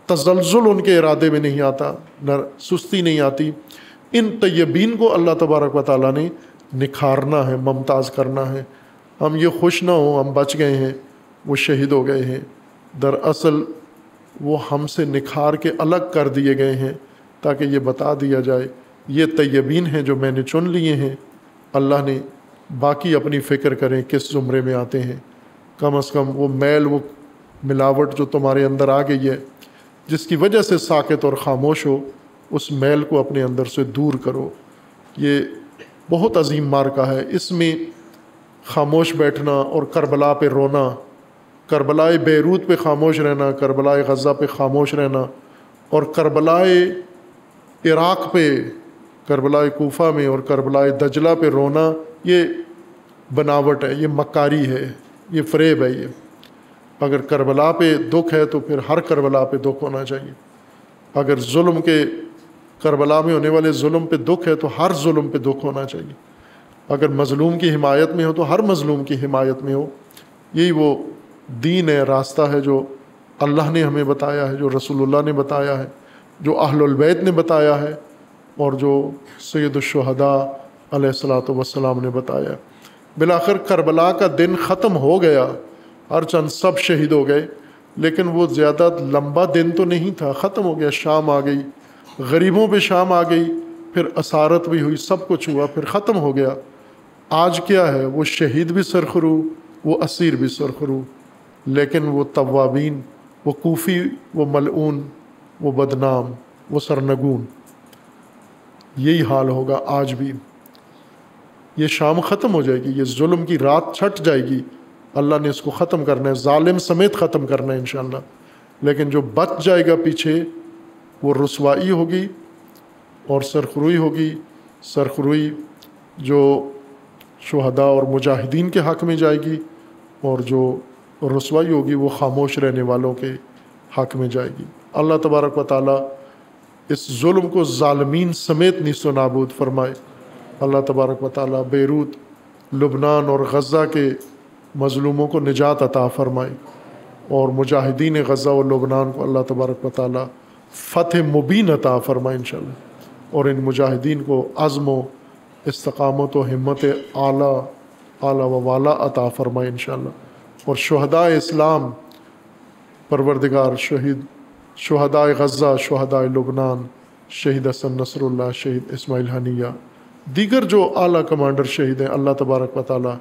तज़ल्ज़ुल उनके इरादे में नहीं आता, न सुस्ती नहीं आती। इन तय्यबीन को अल्लाह तबारक व तआला ने निखारना है, मुमताज़ करना है। हम ये खुश ना हो हम बच गए हैं, वो शहीद हो गए हैं। दरअसल वो हमसे निखार के अलग कर दिए गए हैं ताकि ये बता दिया जाए ये तय्यबीन हैं जो मैंने चुन लिए हैं। अल्लाह ने बाकी अपनी फ़िक्र करें किस ज़ुमरे में आते हैं। कम अज़ कम वो मैल, वो मिलावट जो तुम्हारे अंदर आ गई है जिसकी वजह से साकित और ख़ामोश हो, उस मैल को अपने अंदर से दूर करो। ये बहुत अजीम मार्का है। इसमें खामोश बैठना और करबला पे रोना, करबलाए बेरूत पे खामोश रहना, करबलाए गज़ा पे खामोश रहना और करबलाए इराक़ पे, करबलाए कूफ़ा में और करबलाए दजला पे रोना, ये बनावट है, ये मकारी है, ये फ़रेब है। ये अगर करबला पे दुख है तो फिर हर करबला पे दुख होना चाहिए। अगर जुल्म के, करबला में होने वाले जुल्म पे दुख है तो हर जुल्म पे दुख होना चाहिए। अगर मज़लूम की हिमायत में हो तो हर मज़लूम की हिमायत में हो। यही वो दीन है, रास्ता है जो अल्लाह ने हमें बताया है, जो रसूलुल्लाह ने बताया है, जो अहलुल बैत ने बताया है और जो सैयदुश शुहदा अलैहिस्सलातु वस्सलाम ने बताया। बिलाखिर करबला का दिन ख़त्म हो गया, हर चंद सब शहीद हो गए, लेकिन वो ज़्यादा लंबा दिन तो नहीं था, ख़त्म हो गया। शाम आ गई, गरीबों पे शाम आ गई, फिर असारत भी हुई, सब कुछ हुआ, फिर ख़त्म हो गया। आज क्या है, वो शहीद भी सरखरू, वो असीर भी सरखरू, लेकिन वो तवाबीन, वो कूफ़ी, वो मलऊन, वो बदनाम, वो सरनगून, यही हाल होगा आज भी। ये शाम ख़त्म हो जाएगी, ये जुल्म की रात छट जाएगी, अल्लाह ने इसको ख़त्म करना है, जालिम समेत ख़त्म करना है इंशाअल्लाह। लेकिन जो बच जाएगा पीछे, वो रुसवाई होगी और सरखुरुई होगी। सरखुरुई जो शुहदा और मुजाहिदीन के हक़ में जाएगी, और जो रुसवाई होगी वो खामोश रहने वालों के हक़ में जाएगी। अल्लाह तबारक व तआला इस जुल्म को जालिमीन समेत नीसो नाबूद फरमाए। अल्लाह तबारक व तआला बेरूत, लुबनान और गज़ा के मज़लूमों को निजात अता फ़रमाए, और मुजाहिदीन गज़ा और लुबनान को अल्लाह तबारक व तआला फ़तह मुबीन अता फ़रमाए इंशाअल्लाह, और इन मुजाहिदीन को अज़्म व इस्तक़ामत और हिम्मत आला आला व वाला अता फ़रमाए इंशाअल्लाह। और शुहदाए इस्लाम परवरदिगार शहीद शुहदाए गज़ा, शुहदाए लुबनान, शहीद हसन नसरुल्लाह, शहीद इस्माइल हनिया, दीगर जो आला कमांडर शहीद हैं, अल्लाह तबारक व तआला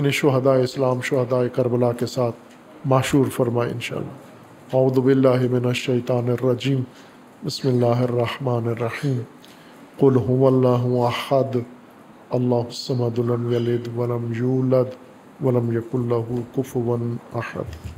इन्हें शुहदाए इस्लाम, शुहदाए करबला के साथ माशूर फरमाए इंशाअल्लाह। औदु बिल्लाहि मिनश्शैतानिर्रजीम, बिस्मिल्लाहिर्रहमानिर्रहीम, कुल हुवल्लाहु अहद, अल्लाहुस्समद, लम यलिद वलम यूलद वलम यकुल्लहु कुफुवन अहद।